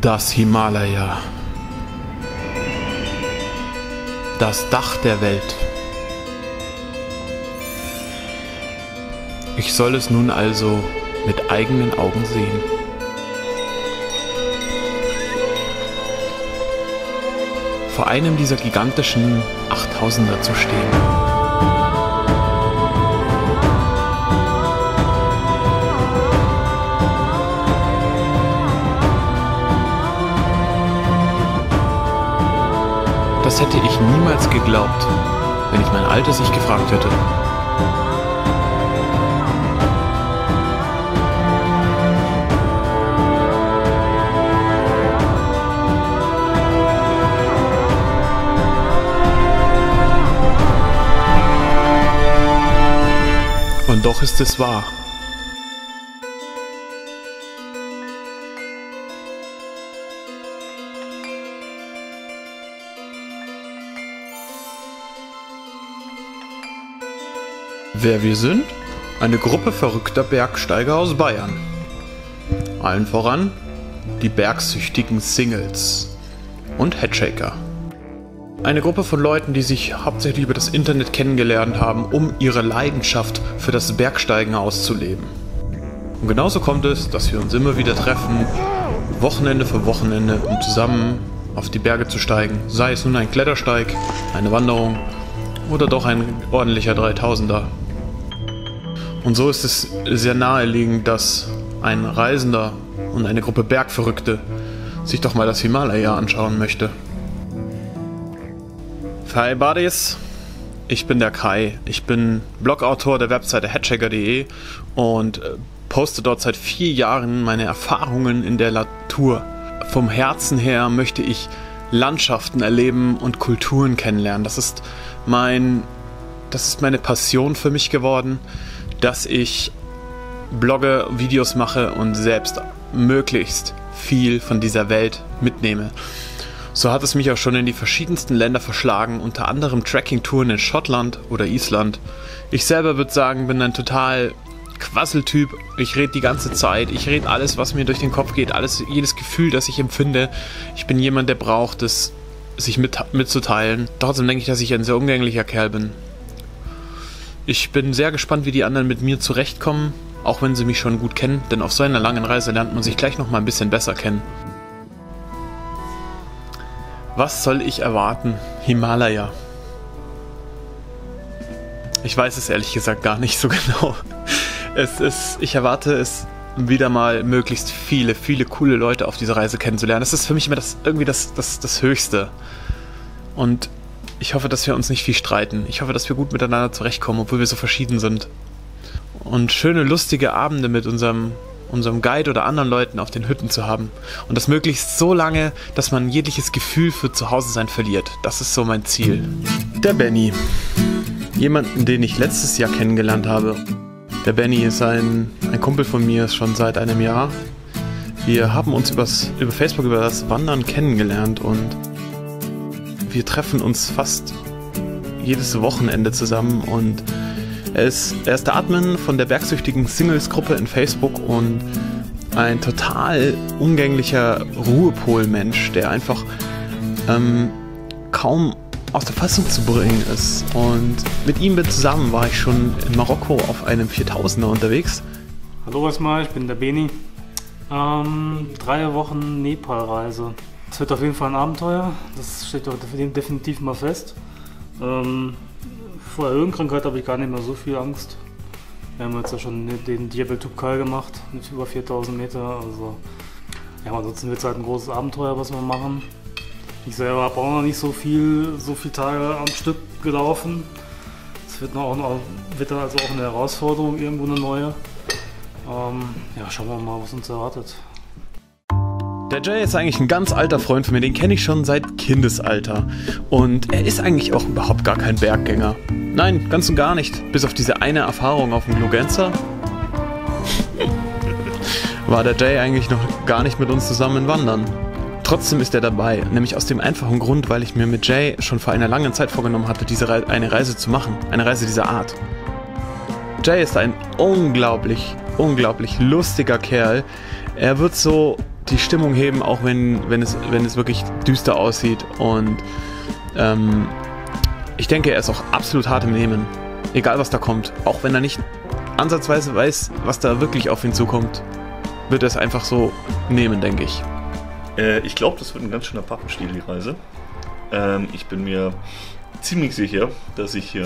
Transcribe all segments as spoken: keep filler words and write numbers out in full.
Das Himalaya. Das Dach der Welt. Ich soll es nun also mit eigenen Augen sehen. Vor einem dieser gigantischen Achttausender zu stehen. Das hätte ich niemals geglaubt, wenn ich mein altes Ich gefragt hätte. Und doch ist es wahr. Wer wir sind? Eine Gruppe verrückter Bergsteiger aus Bayern. Allen voran die bergsüchtigen Singles und Headshaker. Eine Gruppe von Leuten, die sich hauptsächlich über das Internet kennengelernt haben, um ihre Leidenschaft für das Bergsteigen auszuleben. Und genauso kommt es, dass wir uns immer wieder treffen, Wochenende für Wochenende, um zusammen auf die Berge zu steigen. Sei es nun ein Klettersteig, eine Wanderung oder doch ein ordentlicher dreitausender. Und so ist es sehr naheliegend, dass ein Reisender und eine Gruppe Bergverrückte sich doch mal das Himalaya anschauen möchte. Hi Buddies, ich bin der Kai. Ich bin Blogautor der Webseite Headshaker punkt de und poste dort seit vier Jahren meine Erfahrungen in der Natur. Vom Herzen her möchte ich Landschaften erleben und Kulturen kennenlernen. Das ist mein, das ist meine Passion für mich geworden, dass ich blogge, Videos mache und selbst möglichst viel von dieser Welt mitnehme. So hat es mich auch schon in die verschiedensten Länder verschlagen, unter anderem Trekking-Touren in Schottland oder Island. Ich selber würde sagen, bin ein total Quasseltyp. Ich rede die ganze Zeit, ich rede alles, was mir durch den Kopf geht, alles, jedes Gefühl, das ich empfinde. Ich bin jemand, der braucht es, sich mit, mitzuteilen. Trotzdem denke ich, dass ich ein sehr umgänglicher Kerl bin. Ich bin sehr gespannt, wie die anderen mit mir zurechtkommen, auch wenn sie mich schon gut kennen, denn auf so einer langen Reise lernt man sich gleich noch mal ein bisschen besser kennen. Was soll ich erwarten? Himalaya. Ich weiß es ehrlich gesagt gar nicht so genau. Es ist, ich erwarte es wieder mal, möglichst viele, viele coole Leute auf dieser Reise kennenzulernen. Das ist für mich immer das, irgendwie das, das, das Höchste. Und ich hoffe, dass wir uns nicht viel streiten. Ich hoffe, dass wir gut miteinander zurechtkommen, obwohl wir so verschieden sind. Und schöne, lustige Abende mit unserem, unserem Guide oder anderen Leuten auf den Hütten zu haben. Und das möglichst so lange, dass man jegliches Gefühl für Zuhause-Sein verliert. Das ist so mein Ziel. Der Benni. Jemanden, den ich letztes Jahr kennengelernt habe. Der Benni ist ein, ein Kumpel von mir, ist schon seit einem Jahr. Wir haben uns übers, über Facebook, über das Wandern kennengelernt und wir treffen uns fast jedes Wochenende zusammen und er ist, er ist der Admin von der bergsüchtigen Singles-Gruppe in Facebook und ein total umgänglicher Ruhepol-Mensch, der einfach ähm, kaum aus der Fassung zu bringen ist. Und mit ihm zusammen war ich schon in Marokko auf einem viertausender unterwegs. Hallo erstmal, ich bin der Benni. Ähm, drei Wochen Nepal-Reise. Es wird auf jeden Fall ein Abenteuer, das steht doch definitiv mal fest. Ähm, vor der Höhenkrankheit habe ich gar nicht mehr so viel Angst. Wir haben jetzt ja schon den Jebel Tubkal gemacht mit über viertausend Meter. Also, ja, ansonsten wird es halt ein großes Abenteuer, was wir machen. Ich selber habe auch noch nicht so viel, so viele Tage am Stück gelaufen. Es wird, wird dann also auch eine Herausforderung, irgendwo eine neue. Ähm, ja, schauen wir mal, was uns erwartet. Der Jay ist eigentlich ein ganz alter Freund von mir, den kenne ich schon seit Kindesalter. Und er ist eigentlich auch überhaupt gar kein Berggänger. Nein, ganz und gar nicht. Bis auf diese eine Erfahrung auf dem Glogenzer war der Jay eigentlich noch gar nicht mit uns zusammen wandern. Trotzdem ist er dabei, nämlich aus dem einfachen Grund, weil ich mir mit Jay schon vor einer langen Zeit vorgenommen hatte, diese Re- eine Reise zu machen. Eine Reise dieser Art. Jay ist ein unglaublich, unglaublich lustiger Kerl. Er wird so die Stimmung heben, auch wenn, wenn, es, wenn es wirklich düster aussieht. Und ähm, ich denke, er ist auch absolut hart im Nehmen. Egal, was da kommt. Auch wenn er nicht ansatzweise weiß, was da wirklich auf ihn zukommt, wird er es einfach so nehmen, denke ich. Äh, ich glaube, das wird ein ganz schöner Pappenstiel, die Reise. Ähm, ich bin mir ziemlich sicher, dass ich äh,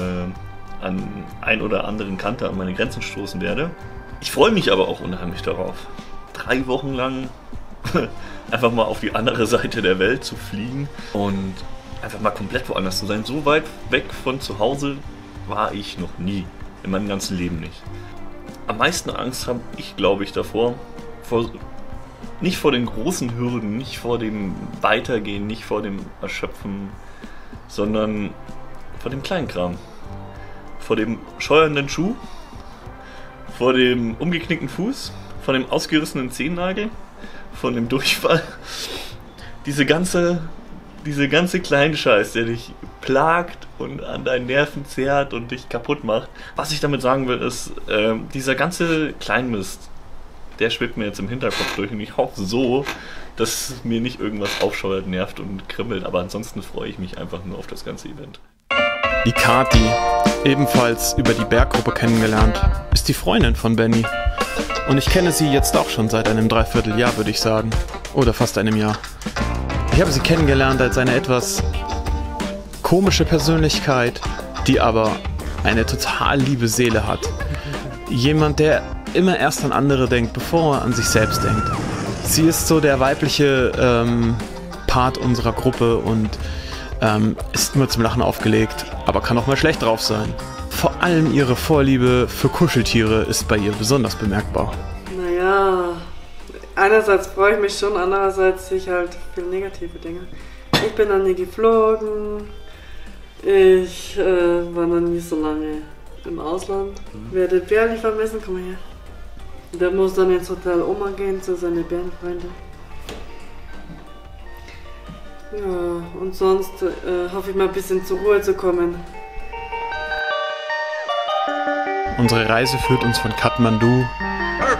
an ein oder anderen Kante an meine Grenzen stoßen werde. Ich freue mich aber auch unheimlich darauf, drei Wochen lang einfach mal auf die andere Seite der Welt zu fliegen und einfach mal komplett woanders zu sein. So weit weg von zu Hause war ich noch nie, in meinem ganzen Leben nicht. Am meisten Angst habe ich, glaube ich, davor, vor, nicht vor den großen Hürden, nicht vor dem Weitergehen, nicht vor dem Erschöpfen, sondern vor dem kleinen Kram, vor dem scheuernden Schuh, vor dem umgeknickten Fuß, von dem ausgerissenen Zehennagel, von dem Durchfall. Diese ganze, diese ganze Kleinscheiß, der dich plagt und an deinen Nerven zehrt und dich kaputt macht. Was ich damit sagen will, ist, äh, dieser ganze Kleinmist, der schwebt mir jetzt im Hinterkopf durch und ich hoffe so, dass mir nicht irgendwas aufscheuert, nervt und kribbelt. Aber ansonsten freue ich mich einfach nur auf das ganze Event. Die Kathi, ebenfalls über die Berggruppe kennengelernt, ist die Freundin von Benni. Und ich kenne sie jetzt auch schon seit einem Dreivierteljahr, würde ich sagen. Oder fast einem Jahr. Ich habe sie kennengelernt als eine etwas komische Persönlichkeit, die aber eine total liebe Seele hat. Jemand, der immer erst an andere denkt, bevor er an sich selbst denkt. Sie ist so der weibliche ähm, Part unserer Gruppe und ähm, ist immer zum Lachen aufgelegt, aber kann auch mal schlecht drauf sein. Vor allem ihre Vorliebe für Kuscheltiere ist bei ihr besonders bemerkbar. Naja, einerseits freue ich mich schon, andererseits sehe ich halt viele negative Dinge. Ich bin noch nie geflogen, ich äh, war noch nie so lange im Ausland. Mhm. Wer die Bären nicht vermissen, komm her. Der muss dann ins Hotel Oma gehen zu seinen Bärenfreunden. Ja, und sonst äh, hoffe ich mal ein bisschen zur Ruhe zu kommen. Unsere Reise führt uns von Kathmandu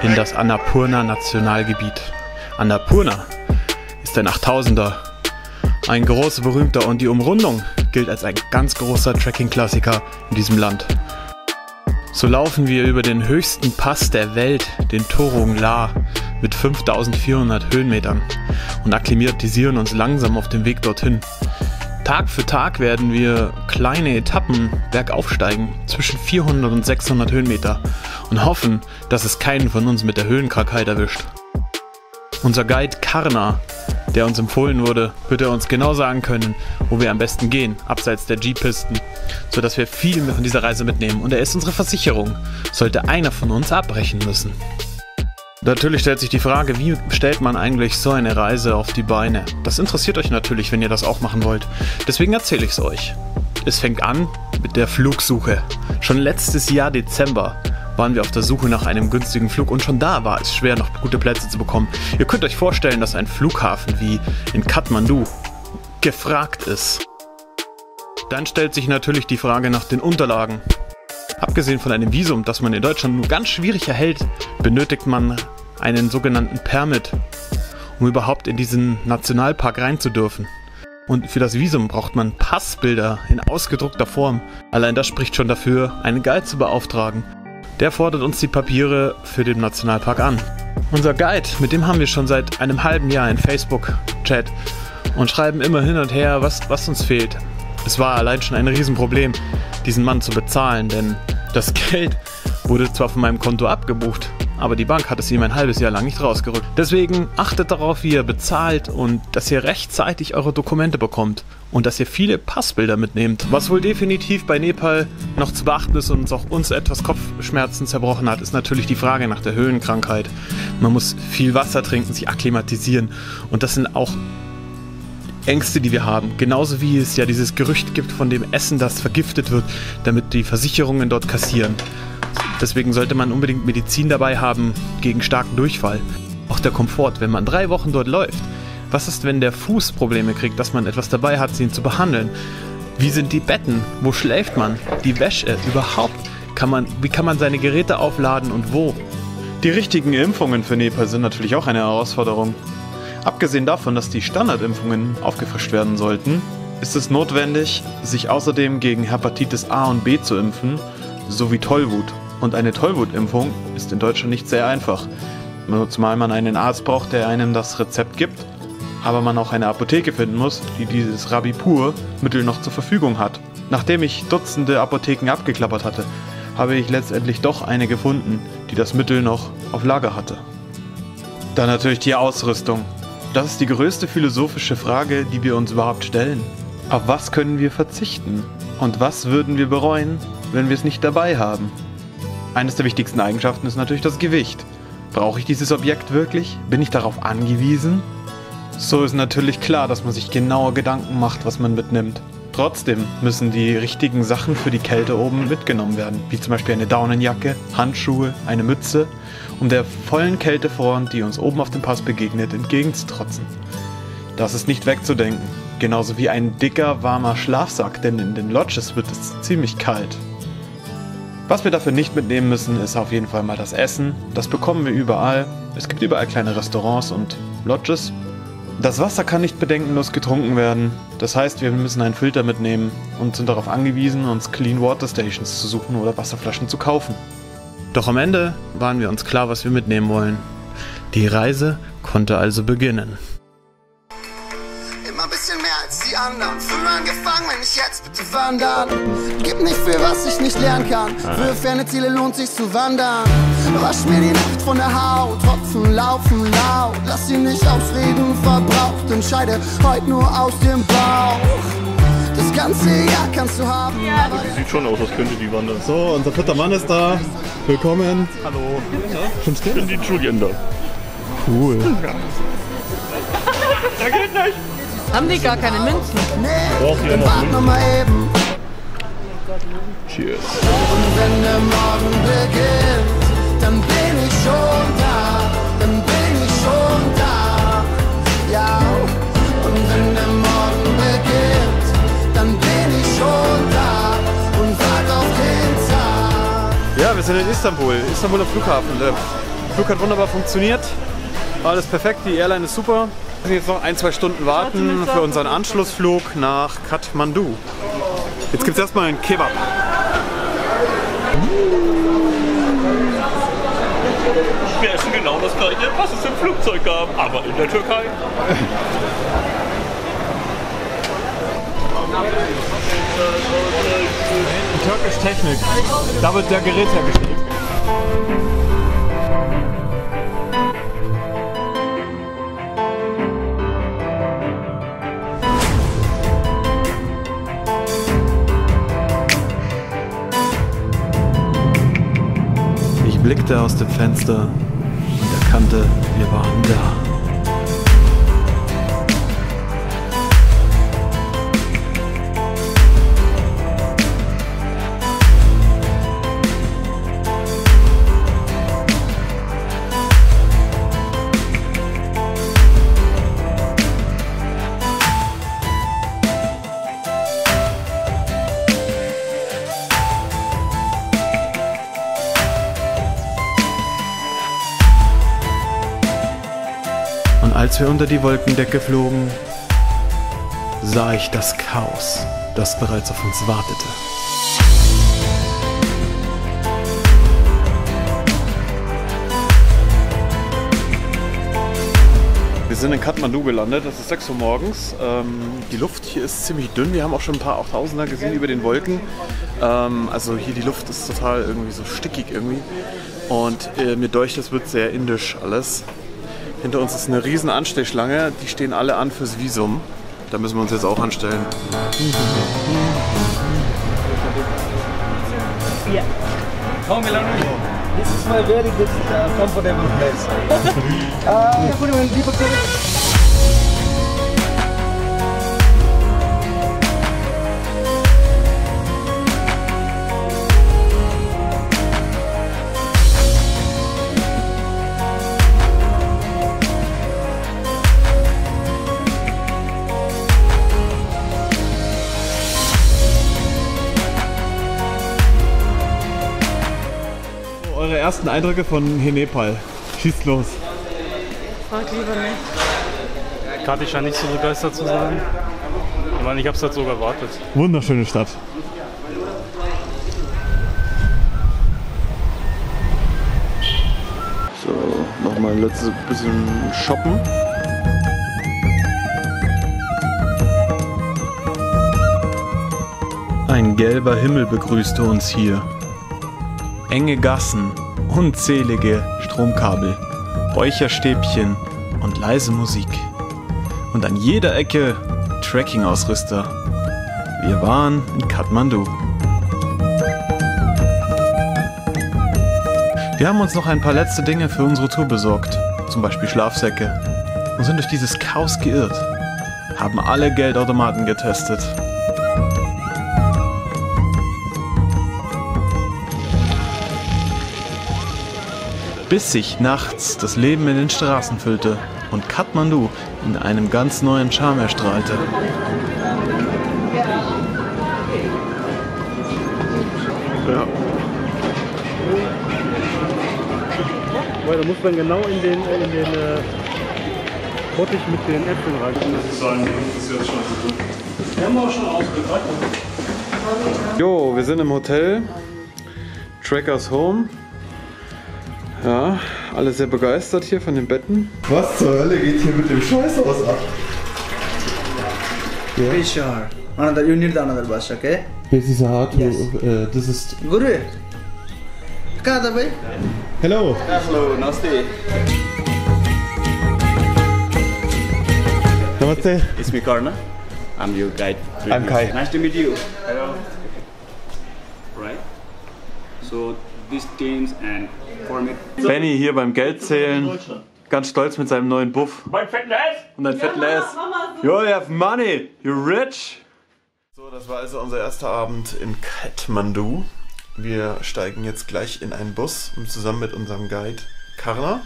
in das Annapurna-Nationalgebiet. Annapurna ist ein achttausender, ein großer, berühmter, und die Umrundung gilt als ein ganz großer Trekking-Klassiker in diesem Land. So laufen wir über den höchsten Pass der Welt, den Thorong La, mit fünftausendvierhundert Höhenmetern, und akklimatisieren uns langsam auf dem Weg dorthin. Tag für Tag werden wir kleine Etappen bergauf steigen, zwischen vierhundert und sechshundert Höhenmeter, und hoffen, dass es keinen von uns mit der Höhenkrankheit erwischt. Unser Guide Karna, der uns empfohlen wurde, wird er uns genau sagen können, wo wir am besten gehen, abseits der G-Pisten, sodass wir viel von dieser Reise mitnehmen, und er ist unsere Versicherung, sollte einer von uns abbrechen müssen. Natürlich stellt sich die Frage, wie stellt man eigentlich so eine Reise auf die Beine? Das interessiert euch natürlich, wenn ihr das auch machen wollt. Deswegen erzähle ich es euch. Es fängt an mit der Flugsuche. Schon letztes Jahr Dezember waren wir auf der Suche nach einem günstigen Flug, und schon da war es schwer, noch gute Plätze zu bekommen. Ihr könnt euch vorstellen, dass ein Flughafen wie in Kathmandu gefragt ist. Dann stellt sich natürlich die Frage nach den Unterlagen. Abgesehen von einem Visum, das man in Deutschland nur ganz schwierig erhält, benötigt man einen sogenannten Permit, um überhaupt in diesen Nationalpark rein zu dürfen. Und für das Visum braucht man Passbilder in ausgedruckter Form. Allein das spricht schon dafür, einen Guide zu beauftragen. Der fordert uns die Papiere für den Nationalpark an. Unser Guide, mit dem haben wir schon seit einem halben Jahr einen Facebook-Chat und schreiben immer hin und her, was, was uns fehlt. Es war allein schon ein Riesenproblem, diesen Mann zu bezahlen, denn das Geld wurde zwar von meinem Konto abgebucht, aber die Bank hat es ihm ein halbes Jahr lang nicht rausgerückt. Deswegen achtet darauf, wie ihr bezahlt, und dass ihr rechtzeitig eure Dokumente bekommt und dass ihr viele Passbilder mitnehmt. Was wohl definitiv bei Nepal noch zu beachten ist und uns auch uns etwas Kopfschmerzen zerbrochen hat, ist natürlich die Frage nach der Höhenkrankheit. Man muss viel Wasser trinken, sich akklimatisieren, und das sind auch Ängste, die wir haben. Genauso wie es ja dieses Gerücht gibt von dem Essen, das vergiftet wird, damit die Versicherungen dort kassieren. Deswegen sollte man unbedingt Medizin dabei haben gegen starken Durchfall. Auch der Komfort, wenn man drei Wochen dort läuft. Was ist, wenn der Fuß Probleme kriegt, dass man etwas dabei hat, ihn zu behandeln? Wie sind die Betten? Wo schläft man? Die Wäsche? Überhaupt? Kann man, wie kann man seine Geräte aufladen und wo? Die richtigen Impfungen für Nepal sind natürlich auch eine Herausforderung. Abgesehen davon, dass die Standardimpfungen aufgefrischt werden sollten, ist es notwendig, sich außerdem gegen Hepatitis A und B zu impfen, sowie Tollwut. Und eine Tollwutimpfung ist in Deutschland nicht sehr einfach, zumal man einen Arzt braucht, der einem das Rezept gibt, aber man auch eine Apotheke finden muss, die dieses Rabipur-Mittel noch zur Verfügung hat. Nachdem ich Dutzende Apotheken abgeklappert hatte, habe ich letztendlich doch eine gefunden, die das Mittel noch auf Lager hatte. Dann natürlich die Ausrüstung. Das ist die größte philosophische Frage, die wir uns überhaupt stellen. Auf was können wir verzichten? Und was würden wir bereuen, wenn wir es nicht dabei haben? Eines der wichtigsten Eigenschaften ist natürlich das Gewicht. Brauche ich dieses Objekt wirklich? Bin ich darauf angewiesen? So ist natürlich klar, dass man sich genauer Gedanken macht, was man mitnimmt. Trotzdem müssen die richtigen Sachen für die Kälte oben mitgenommen werden, wie zum Beispiel eine Daunenjacke, Handschuhe, eine Mütze, um der vollen Kältefront, die uns oben auf dem Pass begegnet, entgegenzutrotzen. Das ist nicht wegzudenken, genauso wie ein dicker, warmer Schlafsack, denn in den Lodges wird es ziemlich kalt. Was wir dafür nicht mitnehmen müssen, ist auf jeden Fall mal das Essen. Das bekommen wir überall. Es gibt überall kleine Restaurants und Lodges. Das Wasser kann nicht bedenkenlos getrunken werden, das heißt, wir müssen einen Filter mitnehmen und sind darauf angewiesen, uns Clean Water Stations zu suchen oder Wasserflaschen zu kaufen. Doch am Ende waren wir uns klar, was wir mitnehmen wollen. Die Reise konnte also beginnen. Immer ein bisschen mehr als die anderen, früher angefangen, wenn ich jetzt bitte wandern. Gib nicht viel, was ich nicht lernen kann, für ferne Ziele lohnt sich zu wandern. Wasch mir die Luft von der Haut, Tropfen laufen laut. Lass ihn nicht ausreden, verbraucht. Entscheide heute nur aus dem Bauch. Das ganze Jahr kannst du haben. Ja. Das sieht schon aus, als könnte die wandern. So, unser dritter Mann ist da. Willkommen. Hallo. Schon still? Ich bin die Julien da. Cool. Da geht nicht. Haben die gar keine Münzen? Nee, wir warten noch mal eben. Cheers. Und wenn der Morgen beginnt, dann bin ich schon da, dann bin ich schon da, ja. Und wenn der Morgen beginnt, dann bin ich schon da und warte auf den Tag. Ja, wir sind in Istanbul, Istanbuler Flughafen. Der Flug hat wunderbar funktioniert, alles perfekt, die Airline ist super. Wir müssen jetzt noch ein, zwei Stunden warten für unseren Anschlussflug nach Kathmandu. Jetzt gibt es erstmal einen Kebab. Wir essen genau das gleiche, was es im Flugzeug gab, aber in der Türkei. Die türkische Technik, da wird der Gerät hergestellt. Ich blickte aus dem Fenster und erkannte, wir waren da. Als wir unter die Wolkendecke flogen, sah ich das Chaos, das bereits auf uns wartete. Wir sind in Kathmandu gelandet, das ist sechs Uhr morgens. Ähm, die Luft hier ist ziemlich dünn, wir haben auch schon ein paar Achttausender gesehen über den Wolken. Ähm, also hier die Luft ist total irgendwie so stickig irgendwie. Und äh, mir deucht, es wird sehr indisch alles. Hinter uns ist eine riesen Anstehschlange, die stehen alle an fürs Visum. Da müssen wir uns jetzt auch anstellen. Yeah. This is my very good, uh, comfortable place. uh, Eure ersten Eindrücke von Nepal. Schießt los. Heute lieber nicht. Kathi scheint nicht so begeistert zu sein. Ich meine, ich habe es halt so erwartet. Wunderschöne Stadt. So, nochmal ein letztes bisschen shoppen. Ein gelber Himmel begrüßte uns hier. Enge Gassen, unzählige Stromkabel, Räucherstäbchen und leise Musik. Und an jeder Ecke Trekking-Ausrüster. Wir waren in Kathmandu. Wir haben uns noch ein paar letzte Dinge für unsere Tour besorgt, zum Beispiel Schlafsäcke, und sind durch dieses Chaos geirrt, haben alle Geldautomaten getestet. Bis sich nachts das Leben in den Straßen füllte und Kathmandu in einem ganz neuen Charme erstrahlte. Ja. Weil da muss man genau in den, in den äh, Bottich mit den Äpfeln rein. Das ist sagen, das ist jetzt schon so gut. Wir haben auch schon ausgepackt. Jo, wir sind im Hotel. Trackers Home. Ja, alle sehr begeistert hier von den Betten. Was zur Hölle geht hier mit dem Scheiß aus ab? Yeah. Be sure. Another, you need another bus, okay? Besisahar, yes. uh, this is... Guru! Hello! Hello, Namaste! Namaste! It's me, Karna. I'm your guide. I'm Kai. Nice to meet you. Hello. Right? So, these teams and... Benni hier beim Geldzählen, ganz stolz mit seinem neuen Buff. Mein Fitness? Und ein Fitness. Yo, you have money, you're rich. So, das war also unser erster Abend in Kathmandu. Wir steigen jetzt gleich in einen Bus und zusammen mit unserem Guide Karna,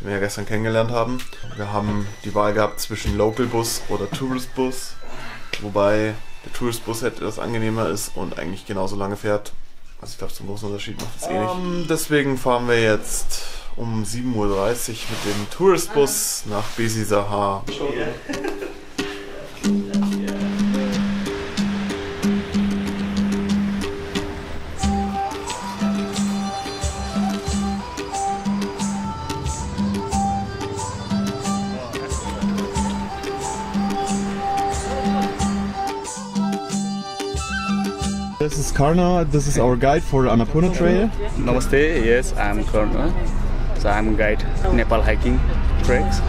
den wir ja gestern kennengelernt haben. Wir haben die Wahl gehabt zwischen Local Bus oder Tourist Bus, wobei der Tourist Bus etwas angenehmer ist und eigentlich genauso lange fährt. Also ich glaube, zum großen Unterschied macht das eh nicht. Um, deswegen fahren wir jetzt um sieben Uhr dreißig mit dem Touristbus nach Besisahar. This is Karna, this is our guide for Annapurna trail. Namaste, yes, I am Karna. So I am guide Nepal hiking tracks.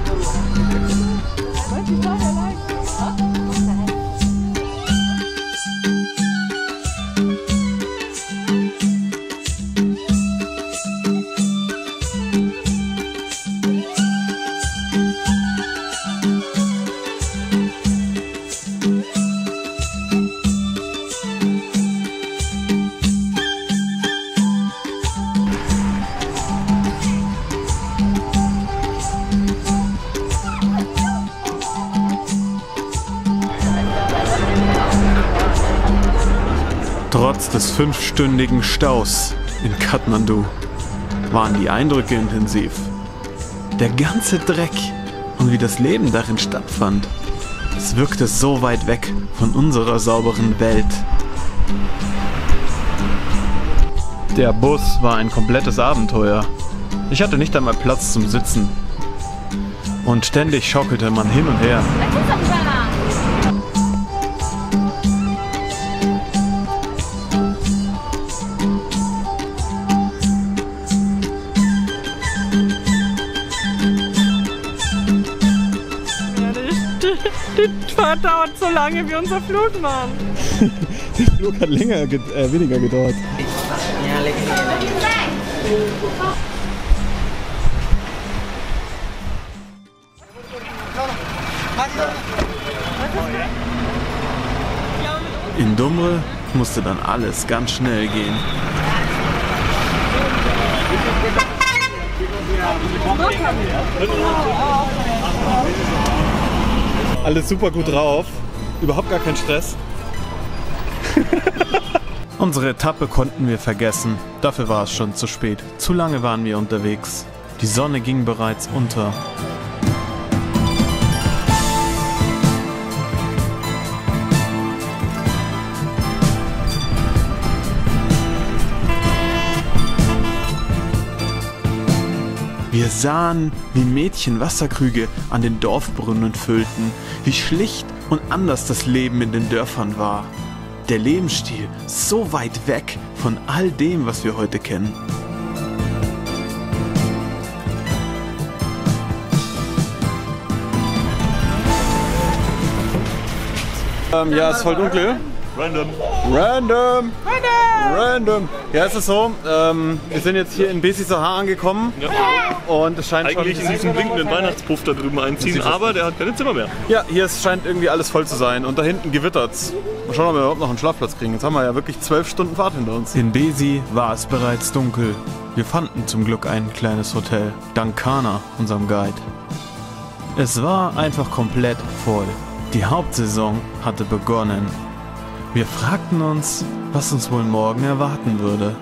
Trotz des fünfstündigen Staus in Kathmandu waren die Eindrücke intensiv. Der ganze Dreck und wie das Leben darin stattfand, es wirkte so weit weg von unserer sauberen Welt. Der Bus war ein komplettes Abenteuer. Ich hatte nicht einmal Platz zum Sitzen. Und ständig schaukelte man hin und her. Das dauert so lange wie unser Flug, Mann. Der Flug hat länger, ge äh, weniger gedauert. In Dumre musste dann alles ganz schnell gehen. Alles super gut drauf, überhaupt gar kein Stress. Unsere Etappe konnten wir vergessen, dafür war es schon zu spät. Zu lange waren wir unterwegs, die Sonne ging bereits unter. Wir sahen, wie Mädchen Wasserkrüge an den Dorfbrunnen füllten, wie schlicht und anders das Leben in den Dörfern war. Der Lebensstil so weit weg von all dem, was wir heute kennen. Ähm, ja, es ist voll dunkel. Random. Random. Random. Random. Ja, es ist so, ähm, wir sind jetzt hier in Besisahar angekommen. Ja. Und es scheint eigentlich schon in diesem blinkenden Weihnachtspuff da drüben einziehen, aber der hat keine Zimmer mehr. Ja, hier scheint irgendwie alles voll zu sein und da hinten gewittert's. Mal schauen, ob wir überhaupt noch einen Schlafplatz kriegen. Jetzt haben wir ja wirklich zwölf Stunden Fahrt hinter uns. In Besi war es bereits dunkel. Wir fanden zum Glück ein kleines Hotel, dank Karna, unserem Guide. Es war einfach komplett voll. Die Hauptsaison hatte begonnen. Wir fragten uns, was uns wohl morgen erwarten würde.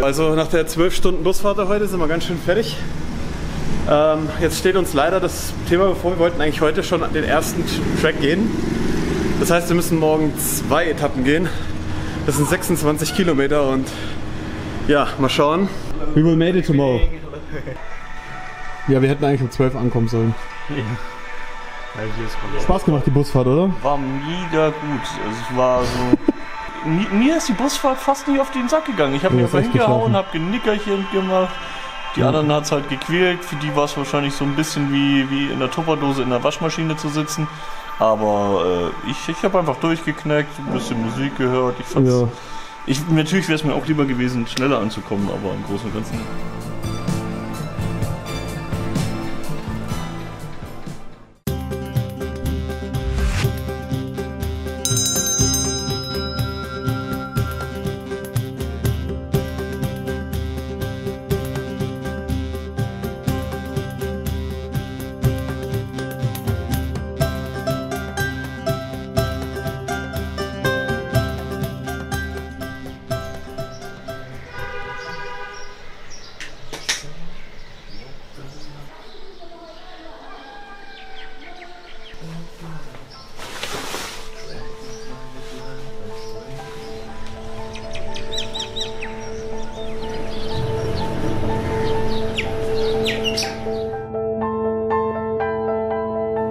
Also nach der zwölf Stunden Busfahrt heute sind wir ganz schön fertig. Ähm, jetzt steht uns leider das Thema bevor. Wir wollten eigentlich heute schon den ersten Track gehen. Das heißt, wir müssen morgen zwei Etappen gehen. Das sind sechsundzwanzig Kilometer und ja, mal schauen. We will made it tomorrow. Ja, wir hätten eigentlich um zwölf ankommen sollen. Ja. Spaß gemacht die Busfahrt, oder? War mega gut. Es war so. Mir ist die Busfahrt fast nicht auf den Sack gegangen. Ich habe mir hingehauen, habe Genickerchen gemacht. Die ja. anderen hat es halt gequält. Für die war es wahrscheinlich so ein bisschen wie, wie in der Tupperdose in der Waschmaschine zu sitzen. Aber äh, ich, ich habe einfach durchgeknackt, ein bisschen Musik gehört. Ich fand's, ja. ich, natürlich wäre es mir auch lieber gewesen, schneller anzukommen, aber im Großen und Ganzen.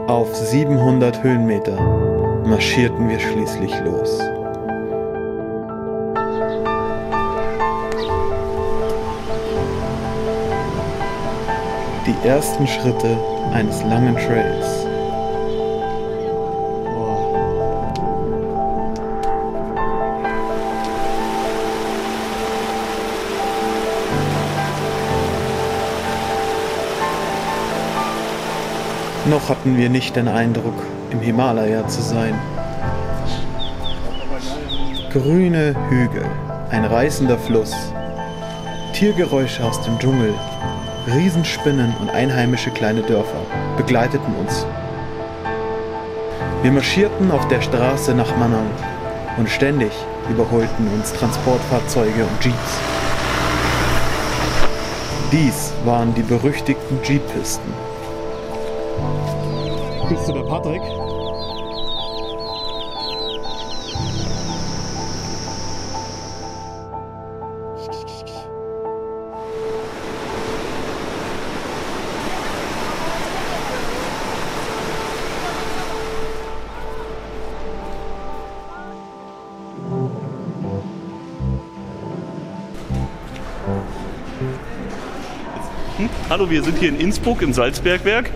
Auf siebenhundert Höhenmeter marschierten wir schließlich los. Die ersten Schritte eines langen Trails. Noch hatten wir nicht den Eindruck, im Himalaya zu sein. Grüne Hügel, ein reißender Fluss, Tiergeräusche aus dem Dschungel, Riesenspinnen und einheimische kleine Dörfer begleiteten uns. Wir marschierten auf der Straße nach Manang und ständig überholten uns Transportfahrzeuge und Jeeps. Dies waren die berüchtigten Jeep-Pisten. Bist du der Patrick? Hallo, wir sind hier in Innsbruck im Salzbergwerk.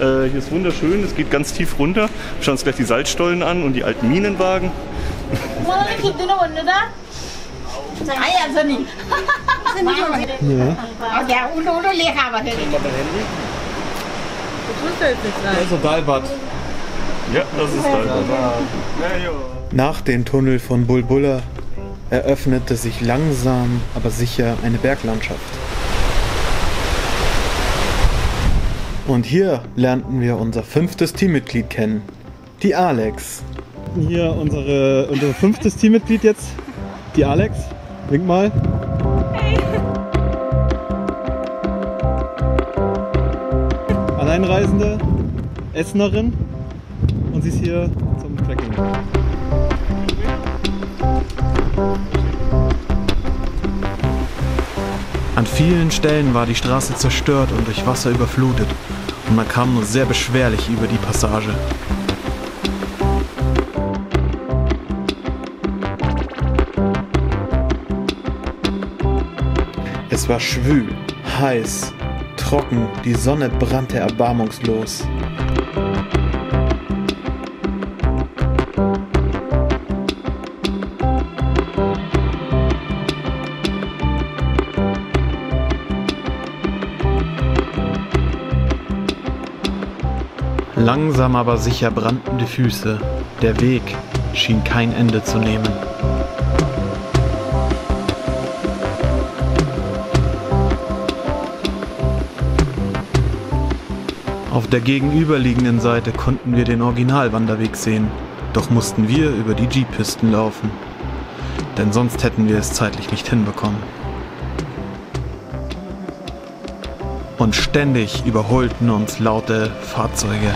Äh, hier ist wunderschön, es geht ganz tief runter. Wir schauen uns gleich die Salzstollen an und die alten Minenwagen. Ja, das ist Dalbat. Nach dem Tunnel von Bulbula eröffnete sich langsam, aber sicher eine Berglandschaft. Und hier lernten wir unser fünftes Teammitglied kennen, die Alex. Hier unsere, unser fünftes Teammitglied jetzt, die Alex. Wink mal. Hey. Alleinreisende, Essenerin und sie ist hier zum Trekking. An vielen Stellen war die Straße zerstört und durch Wasser überflutet und man kam nur sehr beschwerlich über die Passage. Es war schwül, heiß, trocken, die Sonne brannte erbarmungslos. Langsam aber sicher brannten die Füße. Der Weg schien kein Ende zu nehmen. Auf der gegenüberliegenden Seite konnten wir den Originalwanderweg sehen, doch mussten wir über die Jeep-Pisten laufen, denn sonst hätten wir es zeitlich nicht hinbekommen. Und ständig überholten uns laute Fahrzeuge.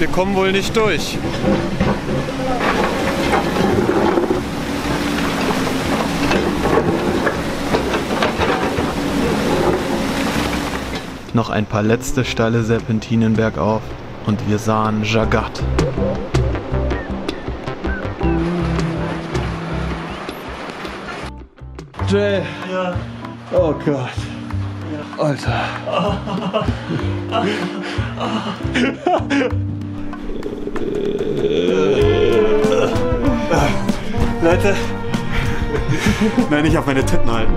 Wir kommen wohl nicht durch. Noch ein paar letzte steile Serpentinen bergauf und wir sahen Jagat. Jay. Ja. Oh Gott. Ja. Alter. Leute, nein, nicht auf meine Titten halten.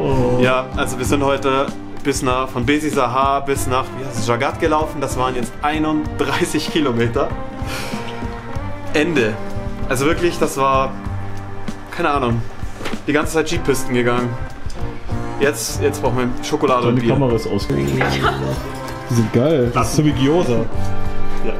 Oh. Ja, also wir sind heute bis nach, von Besisahar bis nach wie heißt es, Jagat gelaufen. Das waren jetzt einunddreißig Kilometer. Ende. Also wirklich, das war, keine Ahnung, die ganze Zeit Jeep-Pisten gegangen. Jetzt, jetzt brauchen wir Schokolade und, und die Bier. Die Kamera ist ausgegangen. Die sind geil. Das ist so wie Gyoza. Ja.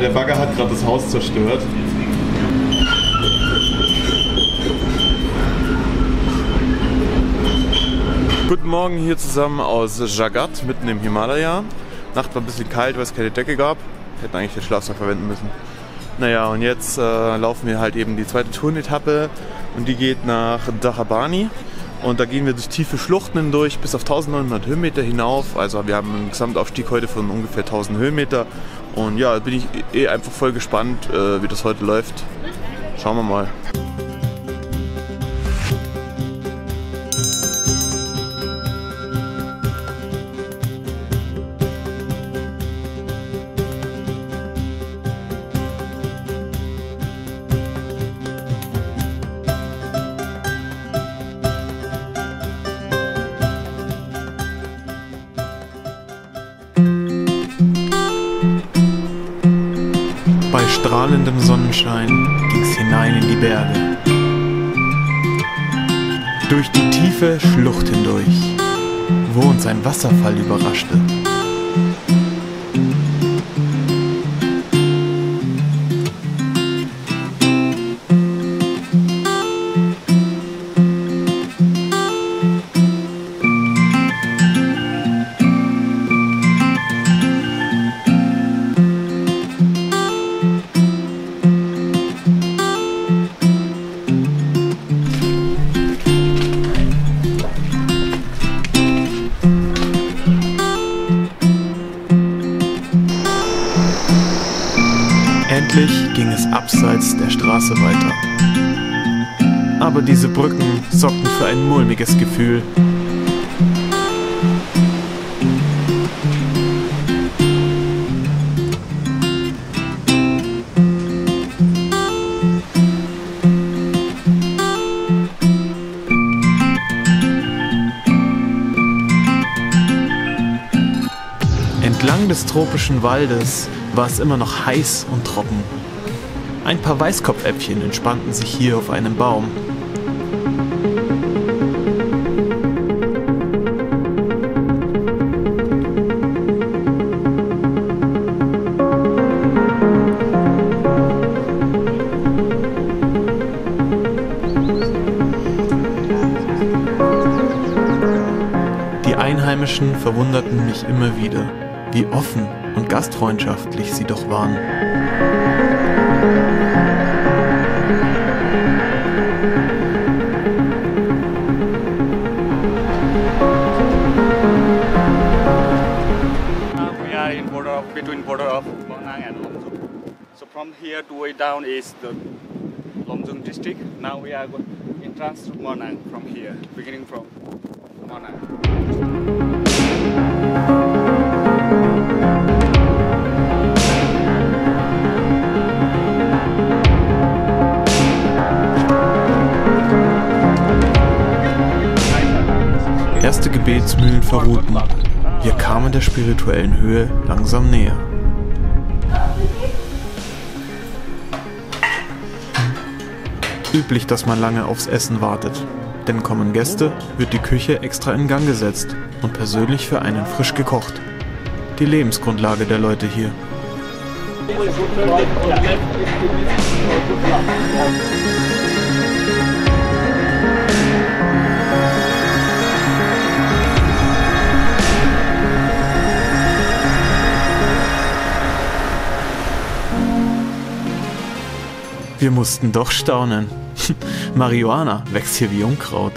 Der Bagger hat gerade das Haus zerstört. Guten Morgen hier zusammen aus Jagat, mitten im Himalaya. Nacht war ein bisschen kalt, weil es keine Decke gab. Hätten eigentlich den Schlafsack verwenden müssen. Naja, und jetzt äh, laufen wir halt eben die zweite Tourenetappe und die geht nach Dharapani. Und da gehen wir durch tiefe Schluchten hindurch, bis auf neunzehnhundert Höhenmeter hinauf. Also wir haben einen Gesamtaufstieg heute von ungefähr tausend Höhenmeter. Und ja, bin ich eh einfach voll gespannt, wie das heute läuft. Schauen wir mal. Bei strahlendem Sonnenschein ging's hinein in die Berge. Durch die tiefe Schlucht hindurch, wo uns ein Wasserfall überraschte. ging es abseits der Straße weiter. Aber diese Brücken sorgten für ein mulmiges Gefühl. Entlang des tropischen Waldes war es immer noch heiß und trocken. Ein paar Weißkopfäpfchen entspannten sich hier auf einem Baum. Die Einheimischen verwunderten mich immer wieder, wie offen und gastfreundschaftlich sie doch waren. Uh, we are in border of, between border of Manang and Lamjung. So from here to way down is the Lamjung district. Now we are entrance to Manang from here, beginning from Manang. Erste Gebetsmühlen verruhten. Wir kamen der spirituellen Höhe langsam näher. Üblich, dass man lange aufs Essen wartet. Denn kommen Gäste, wird die Küche extra in Gang gesetzt und persönlich für einen frisch gekocht. Die Lebensgrundlage der Leute hier. Wir mussten doch staunen. Marihuana wächst hier wie Unkraut.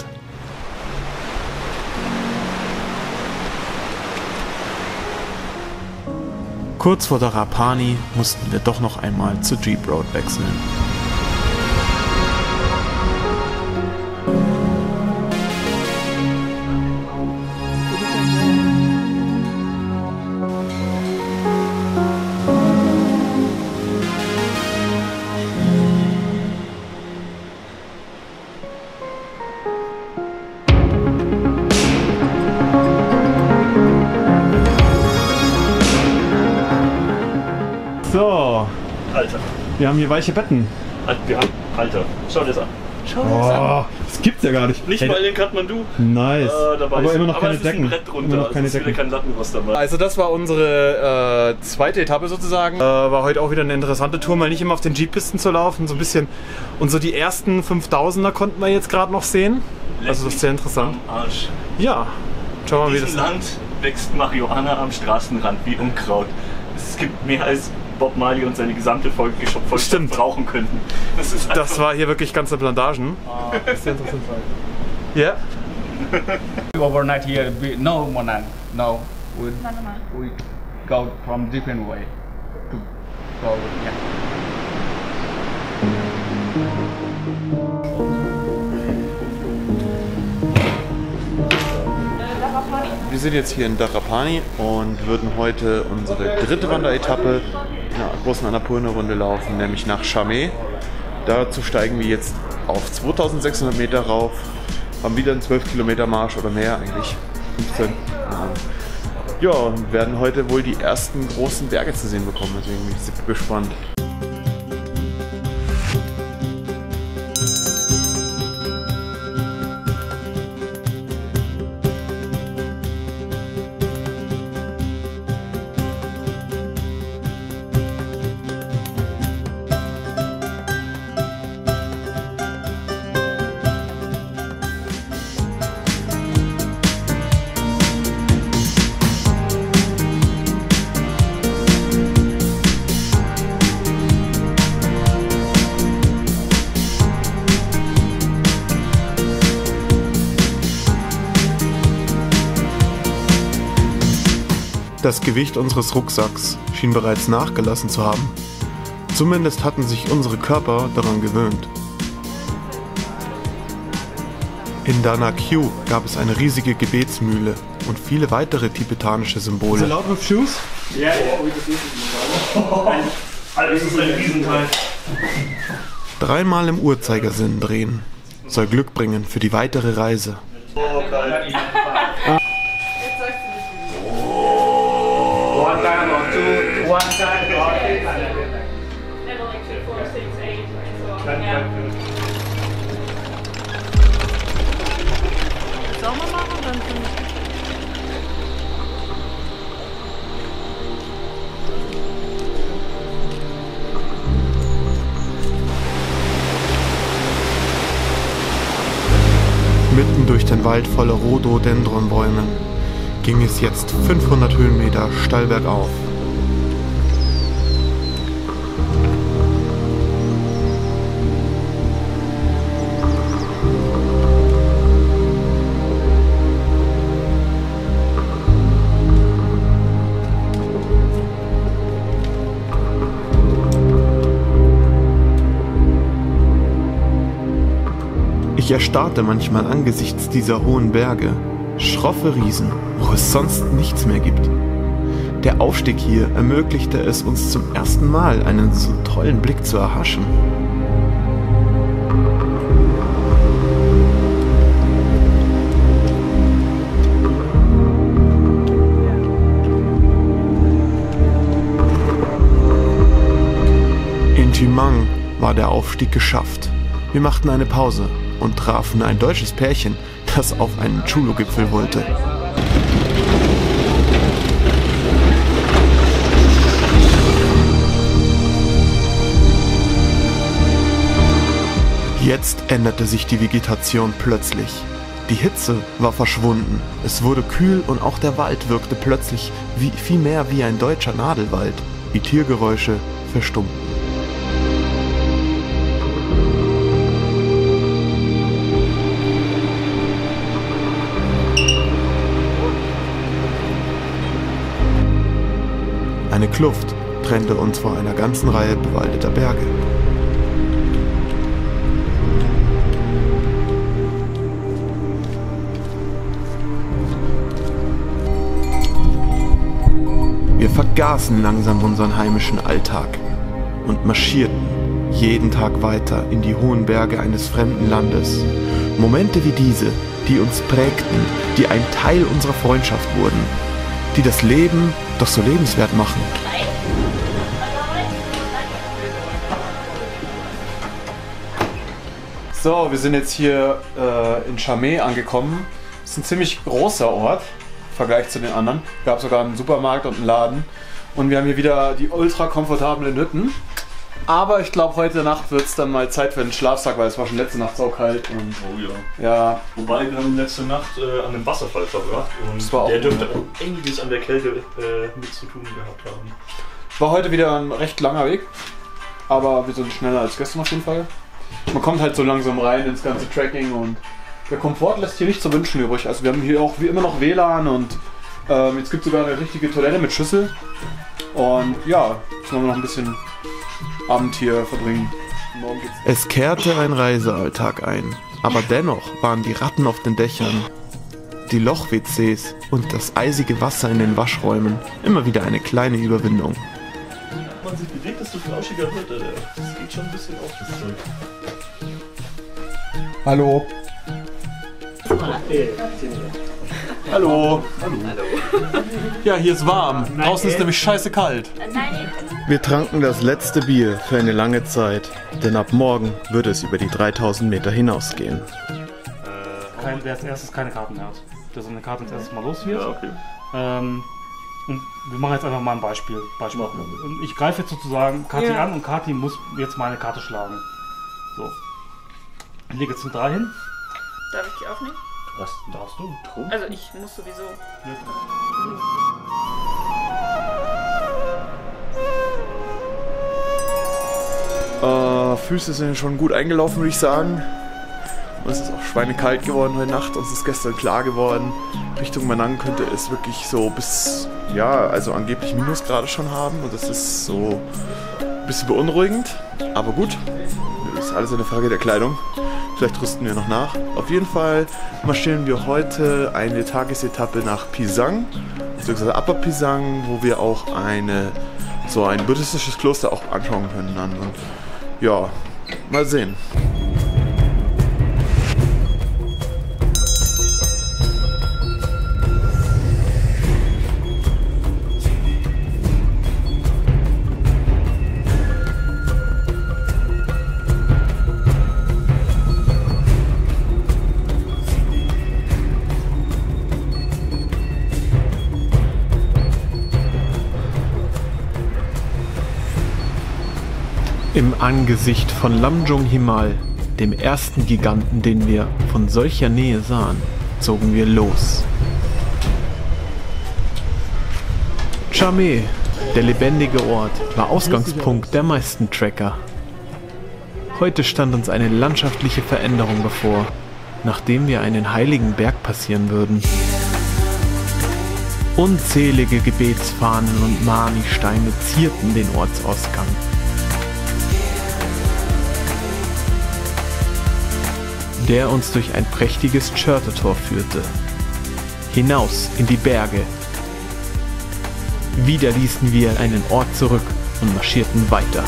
Kurz vor Dharapani mussten wir doch noch einmal zur Jeep Road wechseln. So, Alter. Wir haben hier weiche Betten. Wir haben, Alter, schau dir das an. Schau dir das an. Das gibt's ja gar nicht. Nicht hey, mal in Kathmandu. Nice. Äh, dabei aber immer noch keine Decken. Immer noch keine Decken. Kein Lattenrost dabei. Also das war unsere äh, zweite Etappe sozusagen. Äh, war heute auch wieder eine interessante Tour, mal nicht immer auf den Jeep-Pisten zu laufen, so ein bisschen. Und so die ersten fünftausender konnten wir jetzt gerade noch sehen. Leck also das ist sehr interessant. Am Arsch. Ja. Schau mal, wie das. In diesem Land wächst Marihuana am Straßenrand wie Unkraut. Es gibt mehr als Bob Marley und seine gesamte Folge vollständig brauchen könnten. Das, ist das war hier wirklich ganze Plantagen. Ah, sehr interessant. Ja. Overnight here, no Manang, no. We, we go from different way to go. Yeah. Wir sind jetzt hier in Dharapani und würden heute unsere dritte Wanderetappe einer großen Annapurna-Runde laufen, nämlich nach Chame. Dazu steigen wir jetzt auf zweitausendsechshundert Meter rauf, haben wieder einen zwölf Kilometer Marsch oder mehr eigentlich, fünfzehn. Ja, und werden heute wohl die ersten großen Berge zu sehen bekommen, deswegen bin ich gespannt. Das Gewicht unseres Rucksacks schien bereits nachgelassen zu haben. Zumindest hatten sich unsere Körper daran gewöhnt. In Dana Q gab es eine riesige Gebetsmühle und viele weitere tibetanische Symbole. Ist erlaubt mit Shoes? Ja, das ist ein Riesenteil. Dreimal im Uhrzeigersinn drehen. Soll Glück bringen für die weitere Reise. Mitten durch den Wald voller Rhododendronbäumen ging es jetzt fünfhundert Höhenmeter steil bergauf. Ich erstarrte manchmal angesichts dieser hohen Berge, schroffe Riesen, wo es sonst nichts mehr gibt. Der Aufstieg hier ermöglichte es uns zum ersten Mal, einen so tollen Blick zu erhaschen. In Chimang war der Aufstieg geschafft. Wir machten eine Pause und trafen ein deutsches Pärchen, das auf einen Chulu-Gipfel wollte. Jetzt änderte sich die Vegetation plötzlich. Die Hitze war verschwunden, es wurde kühl und auch der Wald wirkte plötzlich wie, viel mehr wie ein deutscher Nadelwald. Die Tiergeräusche verstummten. Eine Kluft trennte uns vor einer ganzen Reihe bewaldeter Berge. Wir vergaßen langsam unseren heimischen Alltag und marschierten jeden Tag weiter in die hohen Berge eines fremden Landes. Momente wie diese, die uns prägten, die ein Teil unserer Freundschaft wurden, die das Leben doch so lebenswert machen. So, wir sind jetzt hier äh, in Chame angekommen. Das ist ein ziemlich großer Ort im Vergleich zu den anderen. Gab sogar einen Supermarkt und einen Laden. Und wir haben hier wieder die ultra komfortablen Hütten. Aber ich glaube, heute Nacht wird es dann mal Zeit für einen Schlafsack, weil es war schon letzte Nacht saukalt. Und oh ja. ja. Wobei, wir haben letzte Nacht äh, an einem Wasserfall verbracht und der dürfte auch einiges an der Kälte äh, mit zu tun gehabt haben. War heute wieder ein recht langer Weg, aber wir sind schneller als gestern auf jeden Fall. Man kommt halt so langsam rein ins ganze Trekking und der Komfort lässt hier nicht zu wünschen übrig. Also wir haben hier auch wie immer noch W LAN und ähm, jetzt gibt es sogar eine richtige Toilette mit Schüssel. Und ja, jetzt machen wir noch ein bisschen Abend hier verbringen. Morgen geht's. Es kehrte ein Reisealltag ein, aber dennoch waren die Ratten auf den Dächern, die Loch-W Cs und das eisige Wasser in den Waschräumen immer wieder eine kleine Überwindung. Wenn man sich bewegt, desto flauschiger wird er. Das geht schon ein bisschen auf das Zeug. Hallo. Hallo. Hallo. Ja, hier ist warm. Draußen ist nämlich scheiße kalt. Wir tranken das letzte Bier für eine lange Zeit, denn ab morgen würde es über die dreitausend Meter hinausgehen. Kein, wer als erstes keine Karten hat, der seine Karte als erstes mal los wird. Ja, okay. ähm, und wir machen jetzt einfach mal ein Beispiel. Beispiel. Und ich greife jetzt sozusagen Kathi ja. an und Kathi muss jetzt meine Karte schlagen. So. Ich lege jetzt eine drei hin. Darf ich die aufnehmen? Was darfst du? Drum? Also ich muss sowieso. Äh, Füße sind schon gut eingelaufen, würde ich sagen. Und es ist auch schweinekalt geworden heute Nacht. Uns ist gestern klar geworden. Richtung Manang könnte es wirklich so bis, ja, also angeblich Minusgrade schon haben. Und das ist so Bisschen beunruhigend, aber gut. Das ist alles eine Frage der Kleidung. Vielleicht rüsten wir noch nach. Auf jeden Fall marschieren wir heute eine Tagesetappe nach Pisang, beziehungsweise Upper Pisang, wo wir auch eine, so ein buddhistisches Kloster auch anschauen können dann. Und ja, mal sehen. Im Angesicht von Lamjung Himal, dem ersten Giganten, den wir von solcher Nähe sahen, zogen wir los. Chame, der lebendige Ort, war Ausgangspunkt der meisten Trekker. Heute stand uns eine landschaftliche Veränderung bevor, nachdem wir einen heiligen Berg passieren würden. Unzählige Gebetsfahnen und Mani-Steine zierten den Ortsausgang. Der uns durch ein prächtiges Churtetor führte. Hinaus in die Berge. Wieder ließen wir einen Ort zurück und marschierten weiter.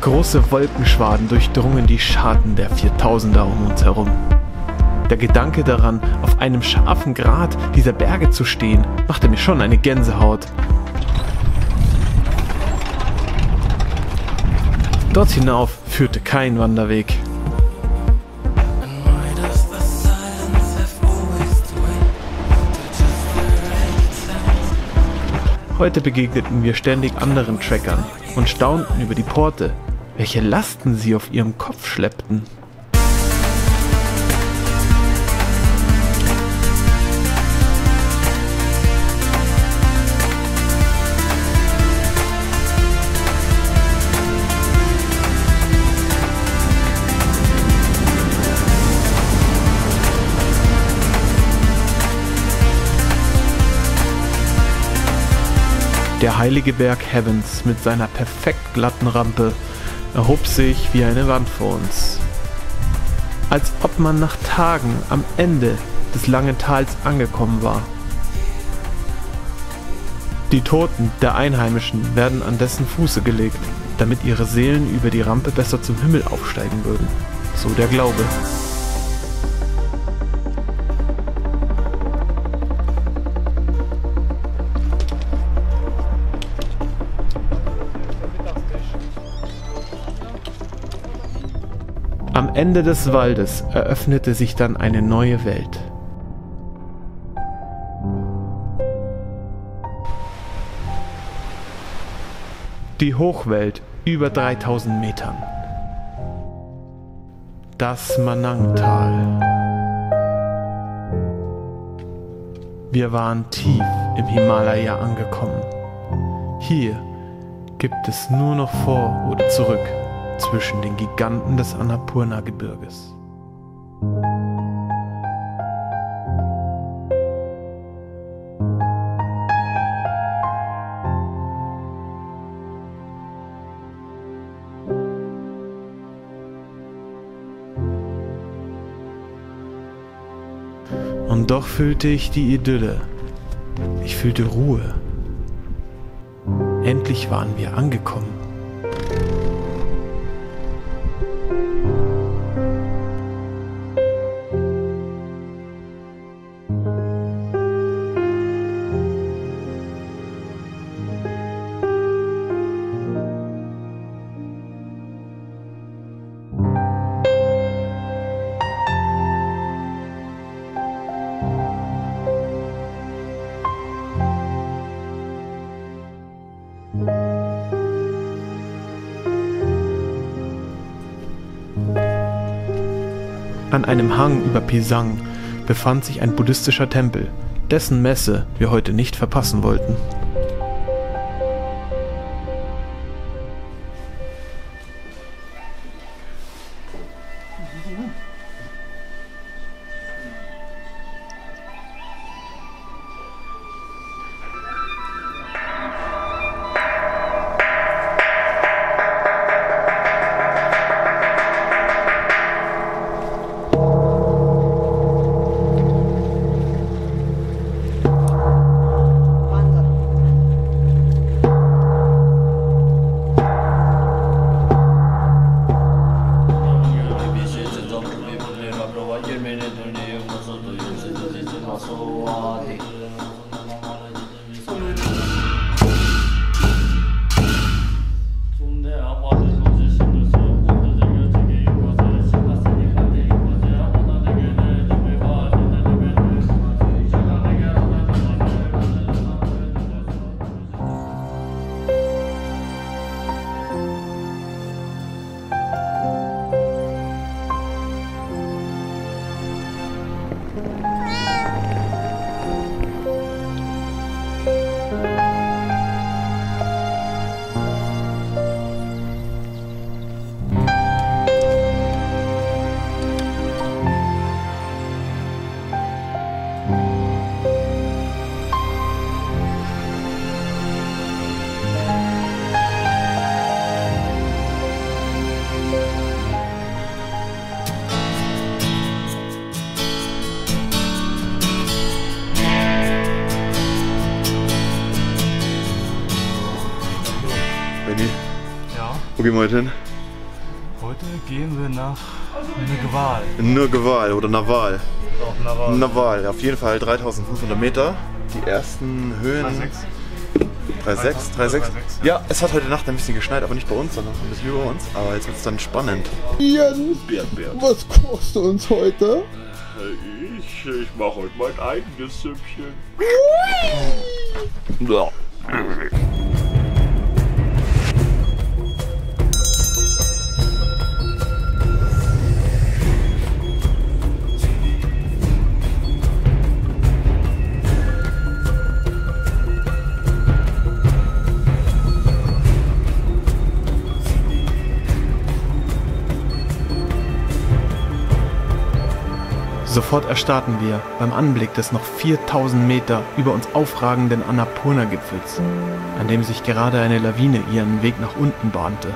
Große Wolkenschwaden durchdrungen die Schatten der Viertausender um uns herum. Der Gedanke daran, auf einem scharfen Grat dieser Berge zu stehen, machte mir schon eine Gänsehaut. Dort hinauf führte kein Wanderweg. Heute begegneten wir ständig anderen Trekkern und staunten über die Porte, welche Lasten sie auf ihrem Kopf schleppten. Der heilige Berg Heavens mit seiner perfekt glatten Rampe erhob sich wie eine Wand vor uns. Als ob man nach Tagen am Ende des langen Tals angekommen war. Die Toten der Einheimischen werden an dessen Fuße gelegt, damit ihre Seelen über die Rampe besser zum Himmel aufsteigen würden. So der Glaube. Am Ende des Waldes eröffnete sich dann eine neue Welt. Die Hochwelt über dreitausend Metern. Das Manang-Tal. Wir waren tief im Himalaya angekommen. Hier gibt es nur noch vor oder zurück. Zwischen den Giganten des Annapurna-Gebirges. Und doch fühlte ich die Idylle. Ich fühlte Ruhe. Endlich waren wir angekommen. An einem Hang über Pisang befand sich ein buddhistischer Tempel, dessen Messe wir heute nicht verpassen wollten. Wo gehen wir heute hin? Heute gehen wir nach Ngawal. Ngawal oder Nawal. Doch, Nawal. Nawal. Auf jeden Fall dreitausendfünfhundert Meter. Die ersten Höhen. drei Komma sechs. drei Komma sechs. Ja, es hat heute Nacht ein bisschen geschneit, aber nicht bei uns, sondern ein bisschen über uns. Aber jetzt wird es dann spannend. Jan, was kochst du uns heute? Ich, ich mache heute mein eigenes Süppchen. Ja. Sofort erstarrten wir beim Anblick des noch viertausend Meter über uns aufragenden Annapurna-Gipfels, an dem sich gerade eine Lawine ihren Weg nach unten bahnte.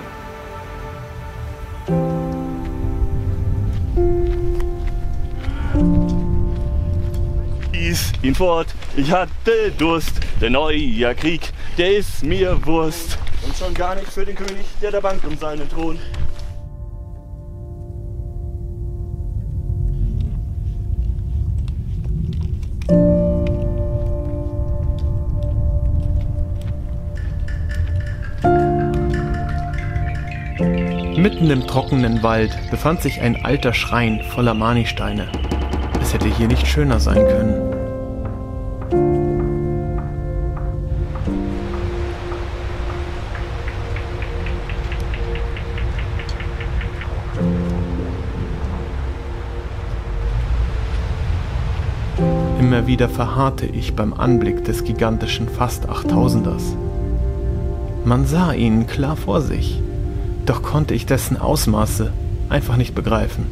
Ließ ihn fort, ich hatte Durst, der neue Krieg, der ist mir Wurst. Und schon gar nicht für den König, der da bangt um seinen Thron. Mitten im trockenen Wald befand sich ein alter Schrein voller Mani-Steine. Es hätte hier nicht schöner sein können. Immer wieder verharrte ich beim Anblick des gigantischen fast achttausenders. Man sah ihn klar vor sich. Doch konnte ich dessen Ausmaße einfach nicht begreifen.